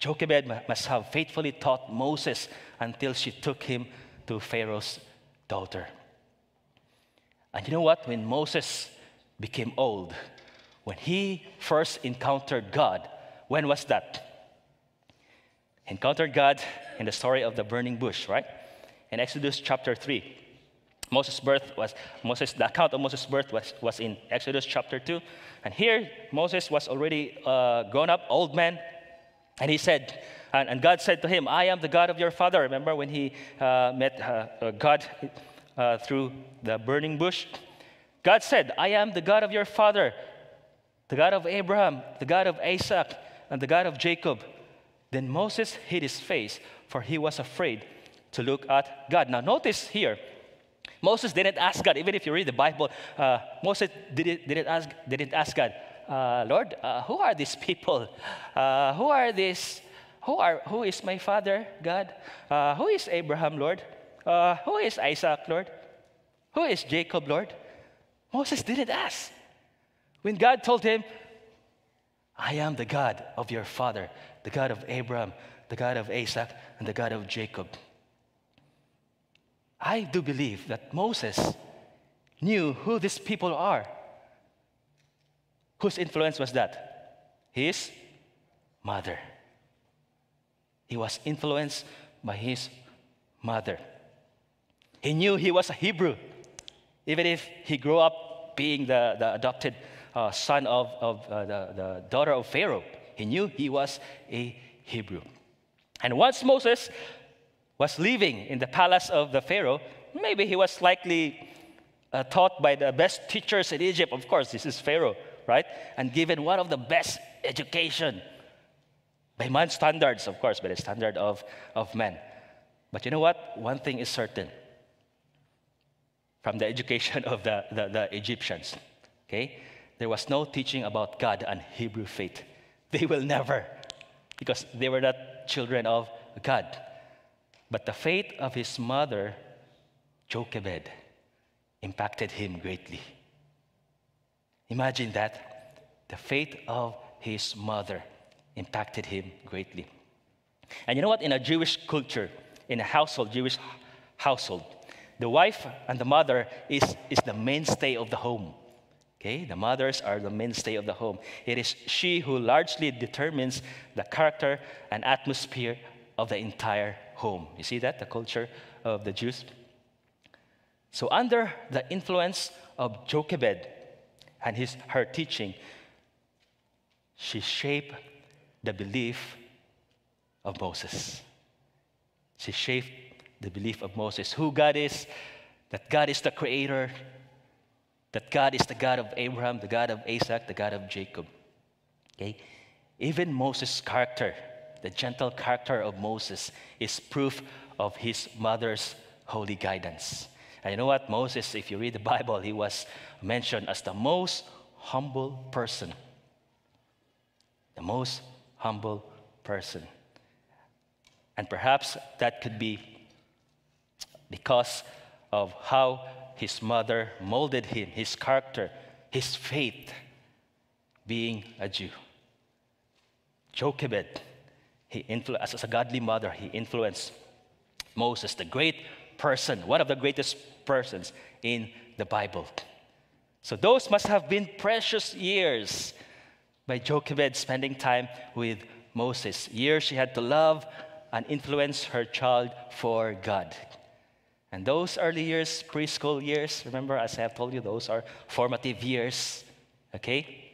Jochebed must have faithfully taught Moses until she took him to Pharaoh's daughter. And you know what? When Moses became old, when he first encountered God, when was that? Encountered God in the story of the burning bush, right? In Exodus chapter three, Moses' birth was, Moses, the account of Moses' birth was, was in Exodus chapter two. And here, Moses was already uh, grown up, old man. And he said, and, and God said to him, I am the God of your father. Remember when he uh, met uh, God uh, through the burning bush? God said, I am the God of your father, the God of Abraham, the God of Isaac, and the God of Jacob. Then Moses hid his face, for he was afraid to look at God. Now notice here, Moses didn't ask God. Even if you read the Bible, uh, Moses didn't, didn't, ask, didn't ask God, uh, Lord, uh, who are these people? Uh, who are these? Who are? Who is my father, God? Uh, who is Abraham, Lord? Uh, who is Isaac, Lord? Who is Jacob, Lord? Moses didn't ask. When God told him, I am the God of your father, the God of Abraham, the God of Isaac, and the God of Jacob. I do believe that Moses knew who these people are. Whose influence was that? His mother. He was influenced by his mother. He knew he was a Hebrew, even if he grew up being the, the adopted uh, son of, of uh, the, the daughter of Pharaoh. He knew he was a Hebrew. And once Moses was living in the palace of the Pharaoh, maybe he was slightly uh, taught by the best teachers in Egypt. Of course, this is Pharaoh, right? And given one of the best education by man's standards, of course, by the standard of, of men. But you know what? One thing is certain from the education of the, the, the Egyptians, okay? There was no teaching about God and Hebrew faith. They will never, because they were not children of God. But the faith of his mother, Jochebed, impacted him greatly. Imagine that. The faith of his mother impacted him greatly. And you know what? In a Jewish culture, in a household, Jewish household, the wife and the mother is, is the mainstay of the home. Okay? The mothers are the mainstay of the home. It is she who largely determines the character and atmosphere of the entire home. You see that? The culture of the Jews. So under the influence of Jochebed and his, her teaching, she shaped the belief of Moses. She shaped the belief of Moses, who God is, that God is the creator, that God is the God of Abraham, the God of Isaac, the God of Jacob. Okay? Even Moses' character, the gentle character of Moses, is proof of his mother's holy guidance. And you know what? Moses, if you read the Bible, he was mentioned as the most humble person. The most humble person. And perhaps that could be because of how his mother molded him, his character, his faith, being a Jew. Jochebed, he influenced, as a godly mother, he influenced Moses, the great person, one of the greatest persons in the Bible. So those must have been precious years by Jochebed spending time with Moses, years she had to love and influence her child for God. And those early years, preschool years, remember, as I have told you, those are formative years, okay?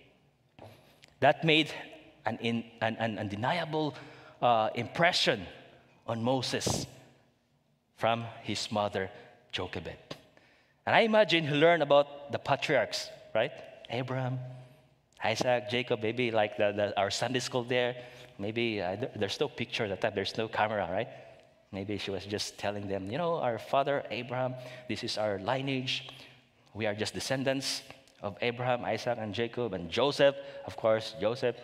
That made an, in, an, an undeniable uh, impression on Moses from his mother, Jochebed. And I imagine he learned about the patriarchs, right? Abraham, Isaac, Jacob, maybe like the, the, our Sunday school there. Maybe uh, there's no picture at that time. There's no camera, right? Maybe she was just telling them, you know, our father, Abraham, this is our lineage. We are just descendants of Abraham, Isaac, and Jacob, and Joseph, of course, Joseph.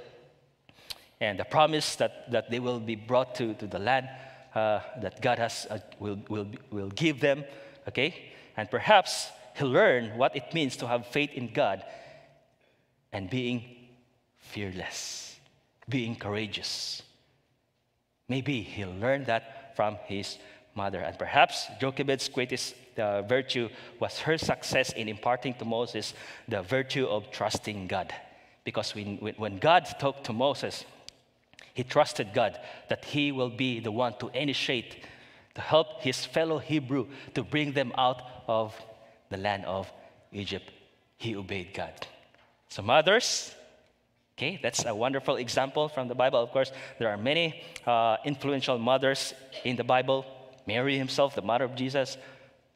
And the promise that, that they will be brought to, to the land uh, that God has uh, will, will, will give them, okay? And perhaps he'll learn what it means to have faith in God and being fearless. Being courageous. Maybe he'll learn that from his mother. And perhaps Jochebed's greatest uh, virtue was her success in imparting to Moses the virtue of trusting God. Because when, when God spoke to Moses, he trusted God that he will be the one to initiate, to help his fellow Hebrew to bring them out of the land of Egypt. He obeyed God. So mothers, okay, that's a wonderful example from the Bible. Of course, there are many uh, influential mothers in the Bible. Mary himself, the mother of Jesus,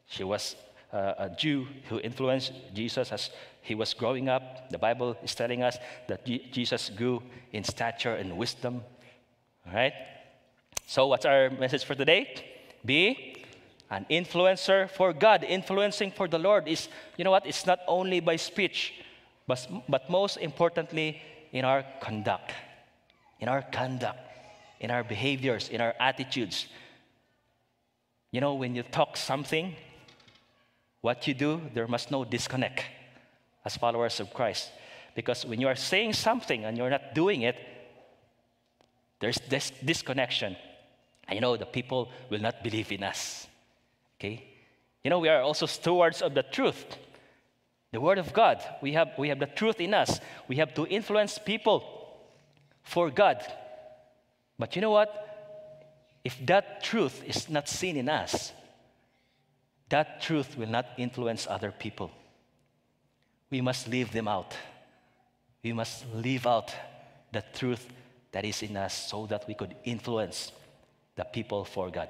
she was uh, a Jew who influenced Jesus as he was growing up. The Bible is telling us that G Jesus grew in stature and wisdom. All right? So what's our message for today? Be an influencer for God. Influencing for the Lord is, you know what, it's not only by speech, but, but most importantly, in our conduct, in our conduct, in our behaviors, in our attitudes. You know, when you talk something, what you do, there must no disconnect as followers of Christ. Because when you are saying something and you're not doing it, there's this disconnection. And you know, the people will not believe in us. Okay? You know, we are also stewards of the truth. The Word of God, we have, we have the truth in us. We have to influence people for God. But you know what? If that truth is not seen in us, that truth will not influence other people. we must leave them out. We must leave out the truth that is in us so that we could influence the people for God.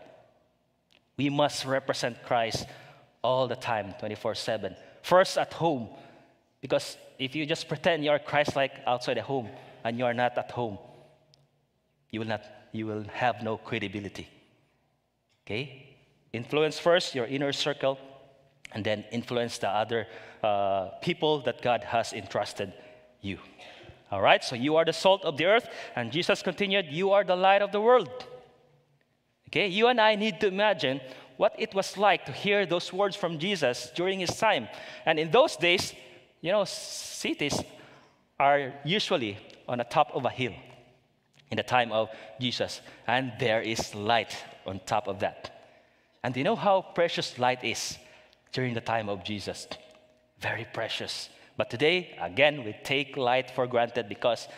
We must represent Christ all the time, twenty-four seven. First at home, because if you just pretend you are Christ-like outside the home and you are not at home, you will not, you will have no credibility. Okay? Influence first your inner circle, and then influence the other uh, people that God has entrusted you. All right? So you are the salt of the earth, and Jesus continued, you are the light of the world. Okay? You and I need to imagine what it was like to hear those words from Jesus during his time. And in those days, you know, cities are usually on the top of a hill in the time of Jesus, and there is light on top of that. And you know how precious light is during the time of Jesus? Very precious. But today, again, we take light for granted because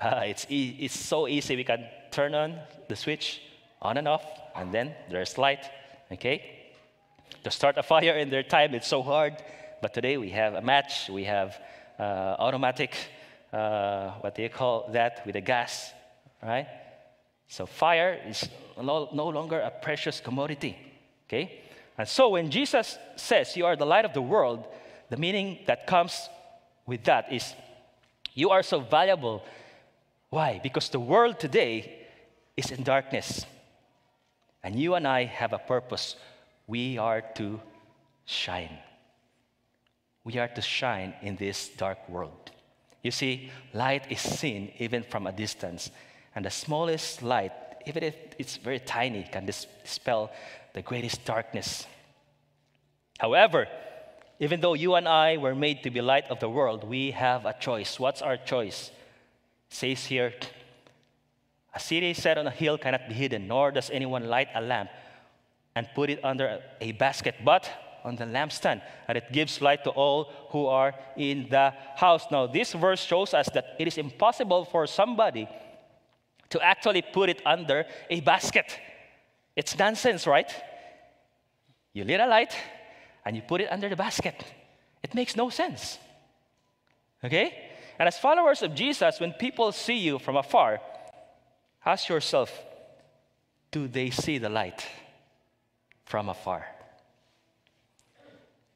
uh, it's, e it's so easy. We can turn on the switch, on and off, and then there's light, okay? To start a fire in their time, it's so hard. But today we have a match, we have uh, automatic, uh, what do you call that, with the gas, right? So fire is no, no longer a precious commodity, okay? And so when Jesus says, you are the light of the world, the meaning that comes with that is, you are so valuable. Why? Because the world today is in darkness. And you and I have a purpose. We are to shine. We are to shine in this dark world. You see, light is seen even from a distance. And the smallest light, even if it's very tiny, can dispel the greatest darkness. However, even though you and I were made to be light of the world, we have a choice. What's our choice? It says here, a city set on a hill cannot be hidden, nor does anyone light a lamp and put it under a basket, but on the lampstand, and it gives light to all who are in the house. Now, this verse shows us that it is impossible for somebody to actually put it under a basket. It's nonsense, right? You lit a light, and you put it under the basket. It makes no sense, okay? And as followers of Jesus, when people see you from afar, ask yourself, do they see the light from afar?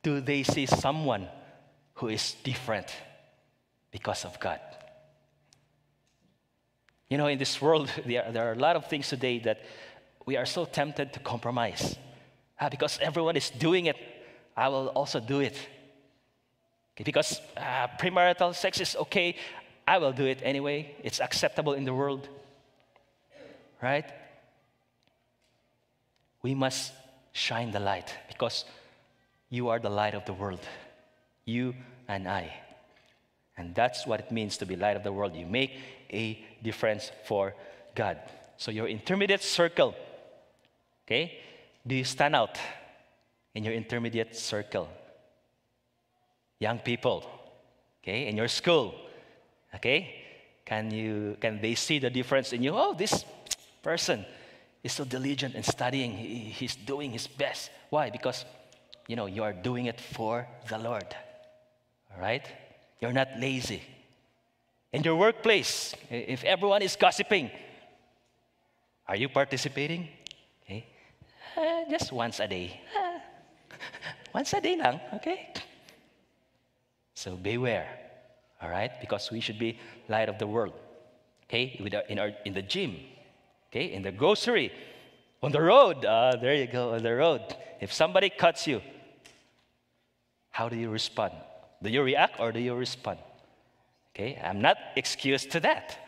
Do they see someone who is different because of God? You know, in this world, there are, there are a lot of things today that we are so tempted to compromise. Ah, because everyone is doing it, I will also do it. Okay, because uh, premarital sex is okay, I will do it anyway. It's acceptable in the world, right? We must shine the light because you are the light of the world, you and I. And that's what it means to be light of the world. You make a difference for God. So your intermediate circle, okay? Do you stand out in your intermediate circle? Young people, okay? In your school, okay? Can you, can they see the difference in you? Oh, this person is so diligent in studying. He, he's doing his best. Why? Because you know, you are doing it for the Lord, all right? You're not lazy. In your workplace, if everyone is gossiping, are you participating? Okay, uh, just once a day. Uh, once a day lang, okay? So beware, all right? Because we should be light of the world, okay? With our, in, our, in the gym, okay? In the grocery, on the road, uh, there you go, on the road. If somebody cuts you, how do you respond? Do you react or do you respond? Okay, I'm not excused to that.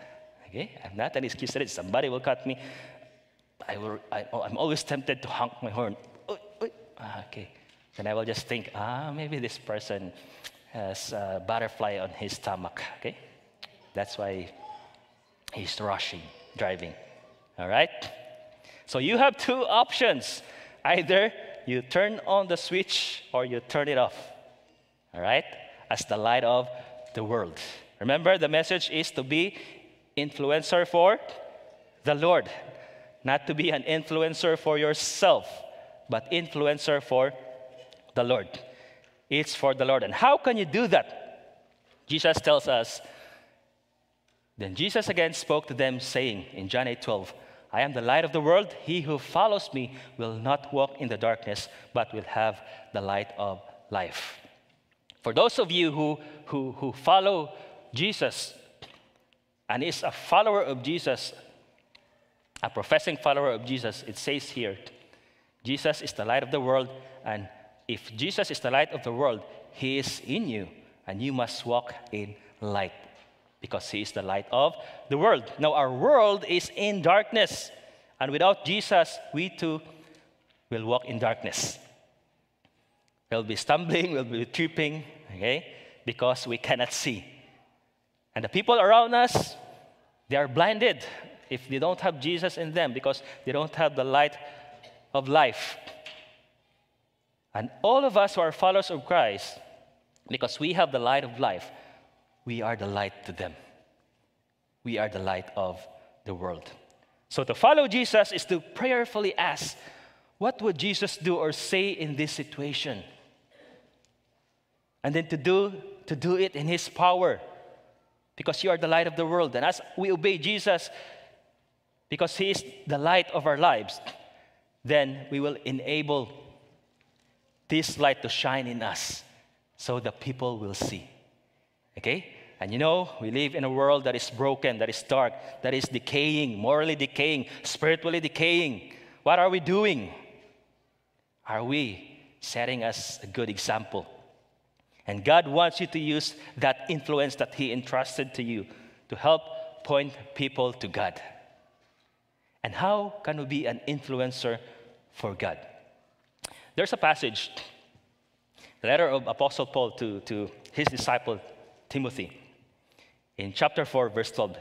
Okay, I'm not an excuse to that. Somebody will cut me. I will. I, I'm always tempted to honk my horn. Okay, then I will just think, ah, maybe this person has a butterfly on his stomach. Okay, that's why he's rushing, driving. All right. So you have two options. Either you turn on the switch or you turn it off, all right, as the light of the world. Remember, the message is to be influencer for the Lord, not to be an influencer for yourself, but influencer for the Lord. It's for the Lord. And how can you do that? Jesus tells us, then Jesus again spoke to them, saying in John eight twelve, I am the light of the world. He who follows me will not walk in the darkness, but will have the light of life. For those of you who, who, who follow Jesus and is a follower of Jesus, a professing follower of Jesus, it says here, Jesus is the light of the world, and if Jesus is the light of the world, he is in you, and you must walk in light, because he is the light of the world. Now, our world is in darkness, and without Jesus, we too will walk in darkness. We'll be stumbling, we'll be tripping, okay, because we cannot see. And the people around us, they are blinded if they don't have Jesus in them, because they don't have the light of life. And all of us who are followers of Christ, because we have the light of life, we are the light to them. We are the light of the world. So to follow Jesus is to prayerfully ask, what would Jesus do or say in this situation? And then to do, to do it in his power, because you are the light of the world. And as we obey Jesus, because he is the light of our lives, then we will enable this light to shine in us so the people will see. Okay? And you know, we live in a world that is broken, that is dark, that is decaying, morally decaying, spiritually decaying. What are we doing? Are we setting us a good example? And God wants you to use that influence that he entrusted to you to help point people to God. And how can we be an influencer for God? There's a passage, the letter of Apostle Paul to, to his disciple, Timothy. In chapter four, verse twelve,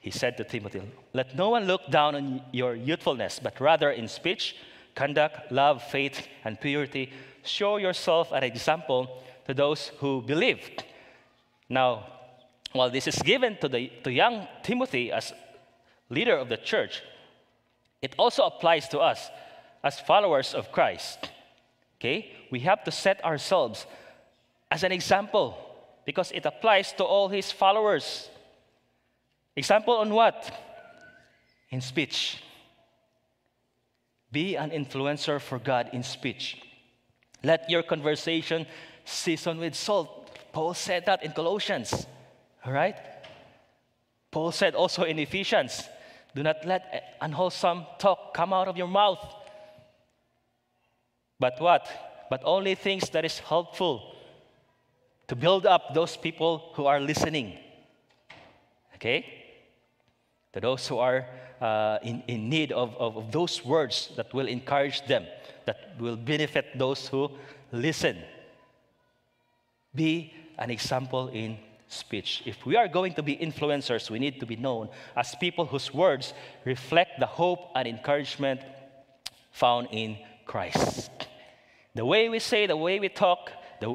he said to Timothy, let no one look down on your youthfulness, but rather in speech, conduct, love, faith, and purity, show yourself an example to those who believe. Now, while this is given to, the, to young Timothy as leader of the church, it also applies to us as followers of Christ. Okay? We have to set ourselves as an example, because it applies to all his followers. Example on what? In speech. Be an influencer for God in speech. Let your conversation season with salt. Paul said that in Colossians. All right? Paul said also in Ephesians, do not let unwholesome talk come out of your mouth. But what? But only things that is helpful to build up those people who are listening. Okay? To those who are uh, in, in need of, of, of those words that will encourage them, that will benefit those who listen. Be an example in speech. If we are going to be influencers, we need to be known as people whose words reflect the hope and encouragement found in Christ. The way we say, the way we talk, the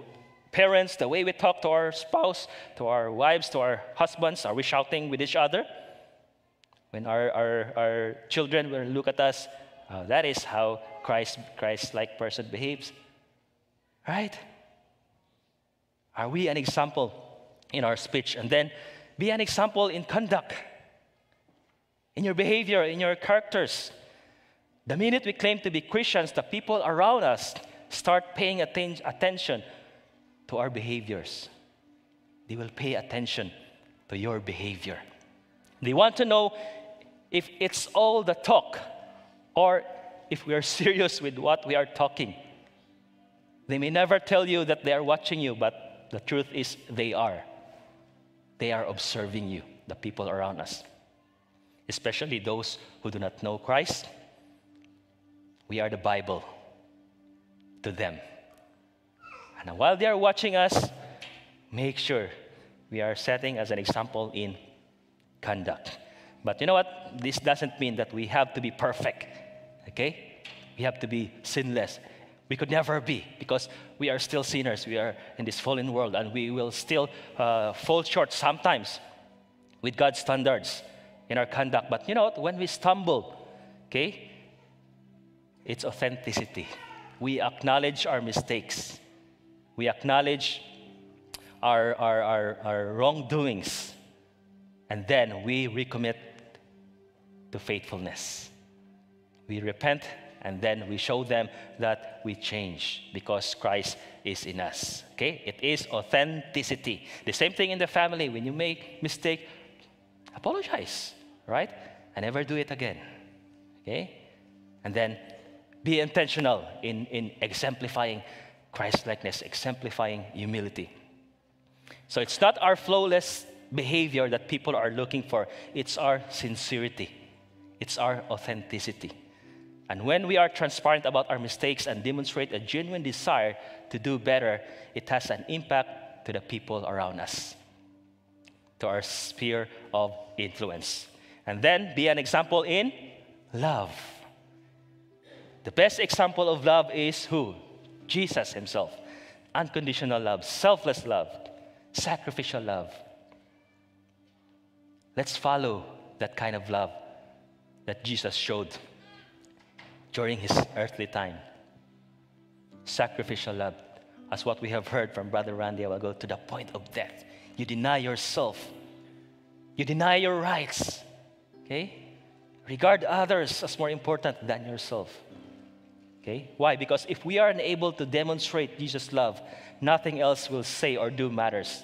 parents, the way we talk to our spouse, to our wives, to our husbands, are we shouting with each other? When our, our, our children will look at us, oh, that is how Christ, Christ-like person behaves. Right? Are we an example in our speech? And then be an example in conduct, in your behavior, in your characters. The minute we claim to be Christians, the people around us start paying atten- attention to our behaviors. They will pay attention to your behavior. They want to know if it's all the talk or if we are serious with what we are talking. They may never tell you that they are watching you, but the truth is they are. They are observing you, the people around us, especially those who do not know Christ. We are the Bible to them. And while they are watching us, make sure we are setting as an example in conduct. But you know what? This doesn't mean that we have to be perfect. Okay? We have to be sinless. We could never be, because we are still sinners. We are in this fallen world, and we will still uh, fall short sometimes with God's standards in our conduct. But you know what? When we stumble, okay, it's authenticity. We acknowledge our mistakes. We acknowledge our, our, our, our wrongdoings, and then we recommit to faithfulness. We repent, and then we show them that we change because Christ is in us. Okay? It is authenticity. The same thing in the family. When you make mistake, apologize, right? And never do it again. Okay? And then be intentional in, in exemplifying Christ-likeness, exemplifying humility. So it's not our flawless behavior that people are looking for. It's our sincerity. It's our authenticity. And when we are transparent about our mistakes and demonstrate a genuine desire to do better, it has an impact to the people around us, to our sphere of influence. And then be an example in love. The best example of love is who? Jesus himself. Unconditional love, selfless love, sacrificial love. Let's follow that kind of love that Jesus showed during his earthly time. Sacrificial love. As what we have heard from Brother Randy, I will go to the point of death. You deny yourself. You deny your rights. Okay? Regard others as more important than yourself. Okay? Why? Because if we are unable to demonstrate Jesus' love, nothing else will say or do matters.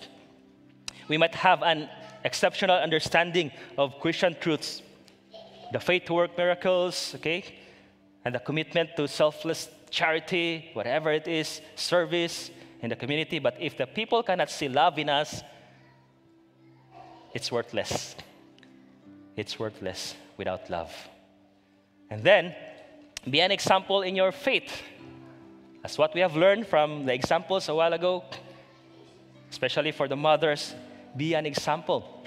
We might have an exceptional understanding of Christian truths, the faith to work miracles, okay? And the commitment to selfless charity, whatever it is, service in the community. But if the people cannot see love in us, it's worthless. It's worthless without love. And then, be an example in your faith. That's what we have learned from the examples a while ago, especially for the mothers. Be an example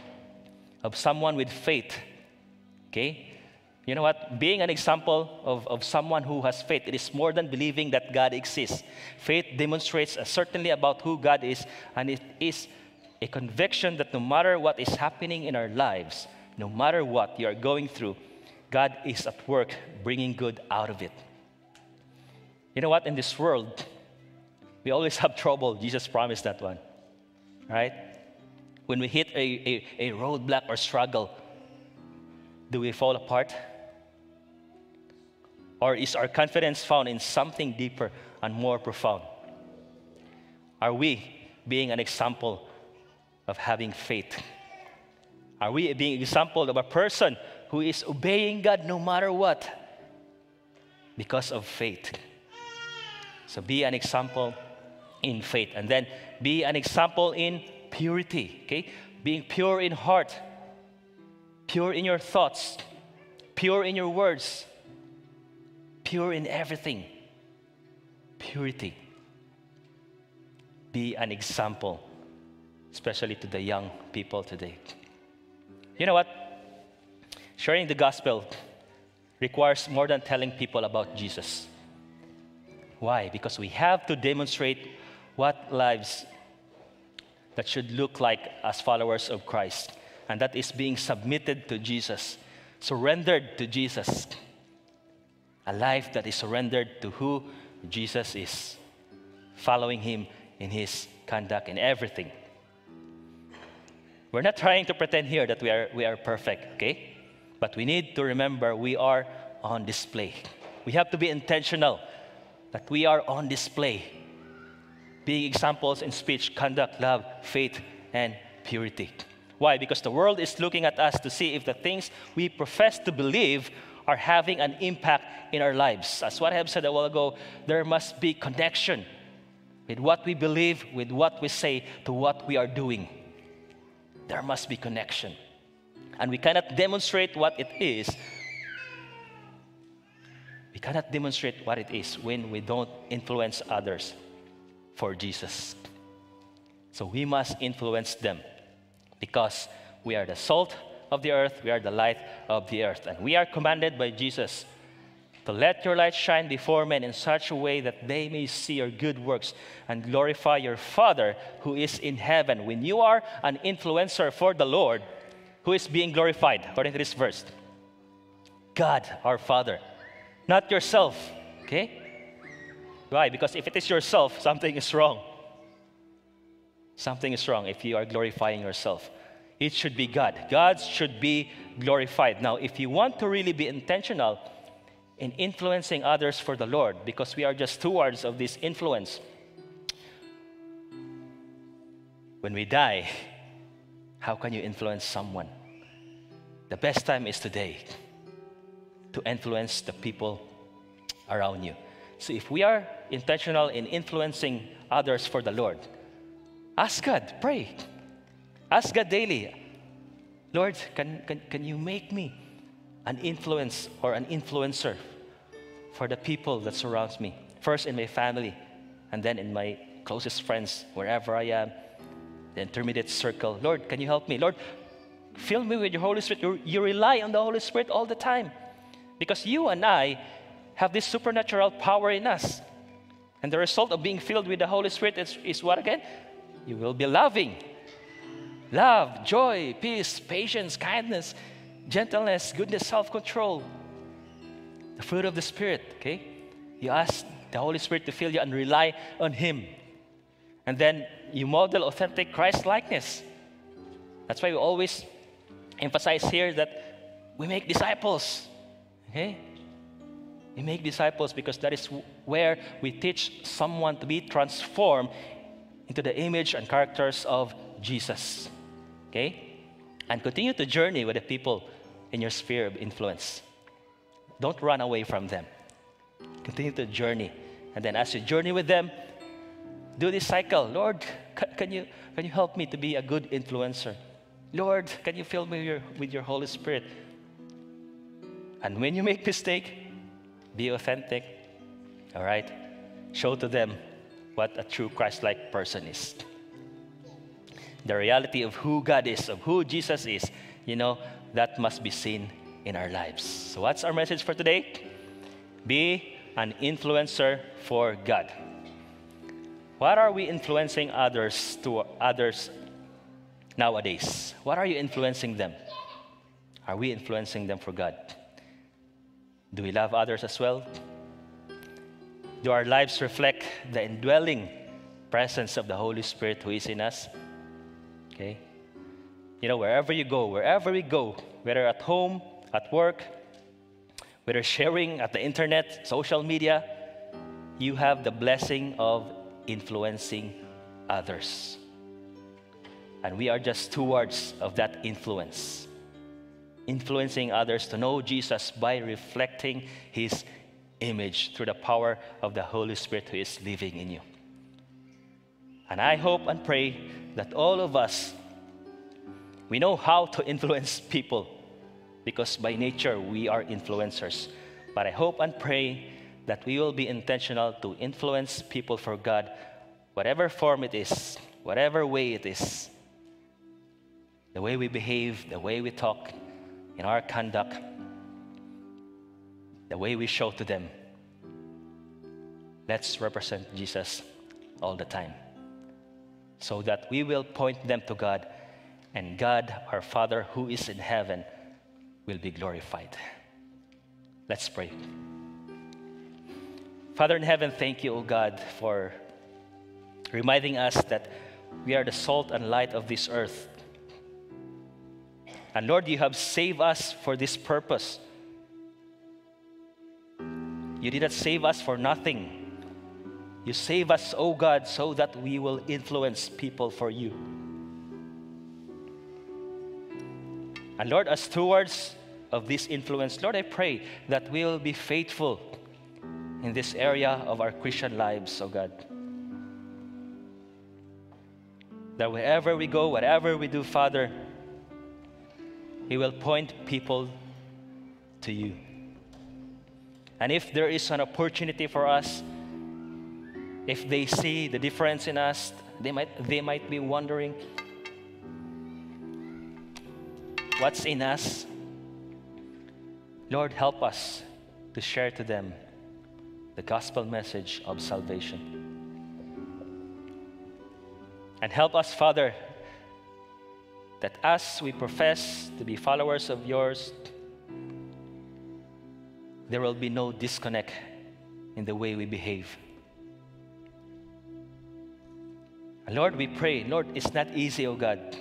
of someone with faith, okay? You know what? Being an example of, of someone who has faith, it is more than believing that God exists. Faith demonstrates a certainty about who God is, and it is a conviction that no matter what is happening in our lives, no matter what you are going through, God is at work bringing good out of it. You know what? In this world, we always have trouble. Jesus promised that one, right? When we hit a, a, a roadblock or struggle, do we fall apart? Or is our confidence found in something deeper and more profound? Are we being an example of having faith? Are we being an example of a person who is obeying God no matter what because of faith? So be an example in faith. And then be an example in purity, okay? Being pure in heart, pure in your thoughts, pure in your words, pure in everything. Purity. Be an example, especially to the young people today. You know what? Sharing the gospel requires more than telling people about Jesus. Why? Because we have to demonstrate what lives that should look like as followers of Christ. And that is being submitted to Jesus, surrendered to Jesus. A life that is surrendered to who Jesus is, following him in his conduct and everything. We're not trying to pretend here that we are, we are perfect, okay? But we need to remember we are on display. We have to be intentional that we are on display, being examples in speech, conduct, love, faith, and purity. Why? Because the world is looking at us to see if the things we profess to believe are having an impact in our lives. As what I have said a while ago, there must be connection with what we believe, with what we say, to what we are doing. There must be connection. And we cannot demonstrate what it is. We cannot demonstrate what it is when we don't influence others for Jesus. So we must influence them. Because we are the salt of the earth, we are the light of the earth. And we are commanded by Jesus to let your light shine before men in such a way that they may see your good works and glorify your Father who is in heaven. When you are an influencer for the Lord, who is being glorified, according to this verse? God, our Father, not yourself, okay? Why? Because if it is yourself, something is wrong. Something is wrong if you are glorifying yourself. It should be God. God should be glorified. Now, if you want to really be intentional in influencing others for the Lord, because we are just stewards of this influence, when we die, how can you influence someone? The best time is today to influence the people around you. So if we are intentional in influencing others for the Lord, ask God, pray. Ask God daily, Lord, can, can, can you make me an influence or an influencer for the people that surrounds me? First in my family, and then in my closest friends, wherever I am, the intermediate circle. Lord, can you help me? Lord, fill me with your Holy Spirit. You, you rely on the Holy Spirit all the time, because you and I have this supernatural power in us. And the result of being filled with the Holy Spirit is, is what again? You will be loving. Love, joy, peace, patience, kindness, gentleness, goodness, self-control. The fruit of the Spirit, okay? You ask the Holy Spirit to fill you and rely on Him. And then you model authentic Christ-likeness. That's why we always emphasize here that we make disciples, okay? We make disciples because that is where we teach someone to be transformed into the image and characters of Jesus. Okay? And continue to journey with the people in your sphere of influence. Don't run away from them. Continue to journey. And then as you journey with them, do this cycle. Lord, can you, can you help me to be a good influencer? Lord, can you fill me with your, with your Holy Spirit? And when you make mistake, be authentic. All right? Show to them what a true Christ-like person is. The reality of who God is, of who Jesus is, you know, that must be seen in our lives. So what's our message for today? Be an influencer for God. What are we influencing others to others nowadays? What are you influencing them? Are we influencing them for God? Do we love others as well? Do our lives reflect the indwelling presence of the Holy Spirit who is in us? Okay? You know, wherever you go, wherever we go, whether at home, at work, whether sharing at the internet, social media, you have the blessing of influencing others. And we are just stewards of that influence. Influencing others to know Jesus by reflecting His image through the power of the Holy Spirit who is living in you. And I hope and pray that all of us, we know how to influence people because by nature we are influencers. But I hope and pray that we will be intentional to influence people for God, whatever form it is, whatever way it is. The way we behave, the way we talk, in our conduct, the way we show to them. Let's represent Jesus all the time, so that we will point them to God, and God, our Father who is in heaven, will be glorified. Let's pray. Father in heaven, thank you, O God, for reminding us that we are the salt and light of this earth. And Lord, you have saved us for this purpose. You did not save us for nothing. You save us, O God, so that we will influence people for you. And Lord, as stewards of this influence, Lord, I pray that we will be faithful in this area of our Christian lives, O God. That wherever we go, whatever we do, Father, we will point people to you. And if there is an opportunity for us, if they see the difference in us, they might, they might be wondering what's in us. Lord, help us to share to them the gospel message of salvation. And help us, Father, that as we profess to be followers of yours, there will be no disconnect in the way we behave. Lord, we pray. Lord, it's not easy, O God.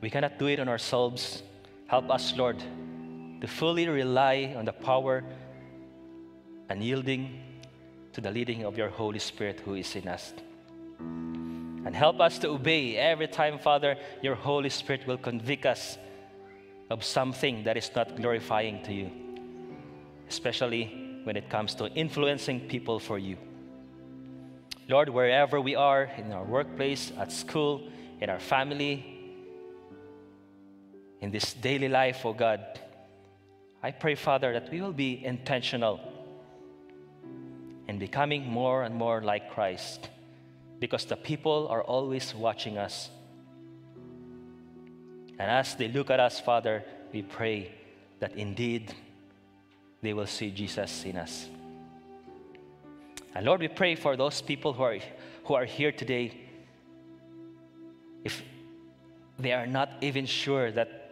We cannot do it on ourselves. Help us, Lord, to fully rely on the power and yielding to the leading of your Holy Spirit who is in us. And help us to obey every time, Father, your Holy Spirit will convict us of something that is not glorifying to you, especially when it comes to influencing people for you. Lord, wherever we are, in our workplace, at school, in our family, in this daily life, oh God, I pray, Father, that we will be intentional in becoming more and more like Christ, because the people are always watching us. And as they look at us, Father, we pray that indeed they will see Jesus in us. And Lord, we pray for those people who are, who are here today, if they are not even sure that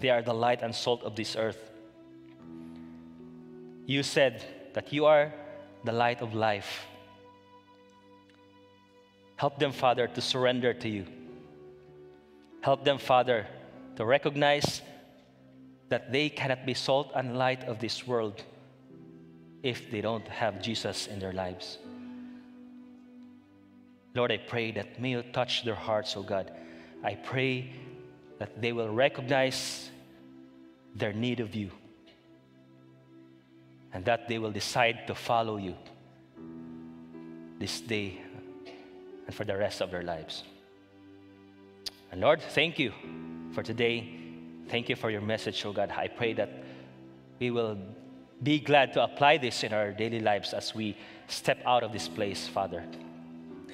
they are the light and salt of this earth. You said that you are the light of life. Help them, Father, to surrender to you. Help them, Father, to recognize that they cannot be salt and light of this world if they don't have Jesus in their lives. Lord, I pray that may you touch their hearts, oh God. I pray that they will recognize their need of you and that they will decide to follow you this day and for the rest of their lives. And Lord, thank you for today. Thank you for your message, oh God. I pray that we will be glad to apply this in our daily lives as we step out of this place, Father.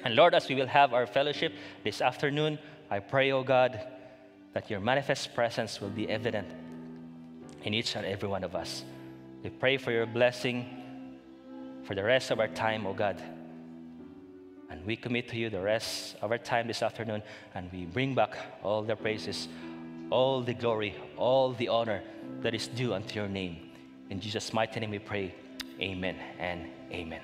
And Lord, as we will have our fellowship this afternoon, I pray, oh God, that your manifest presence will be evident in each and every one of us. We pray for your blessing for the rest of our time, oh God. And we commit to you the rest of our time this afternoon, and we bring back all the praises, all the glory, all the honor that is due unto your name. In Jesus' mighty name we pray, amen and amen.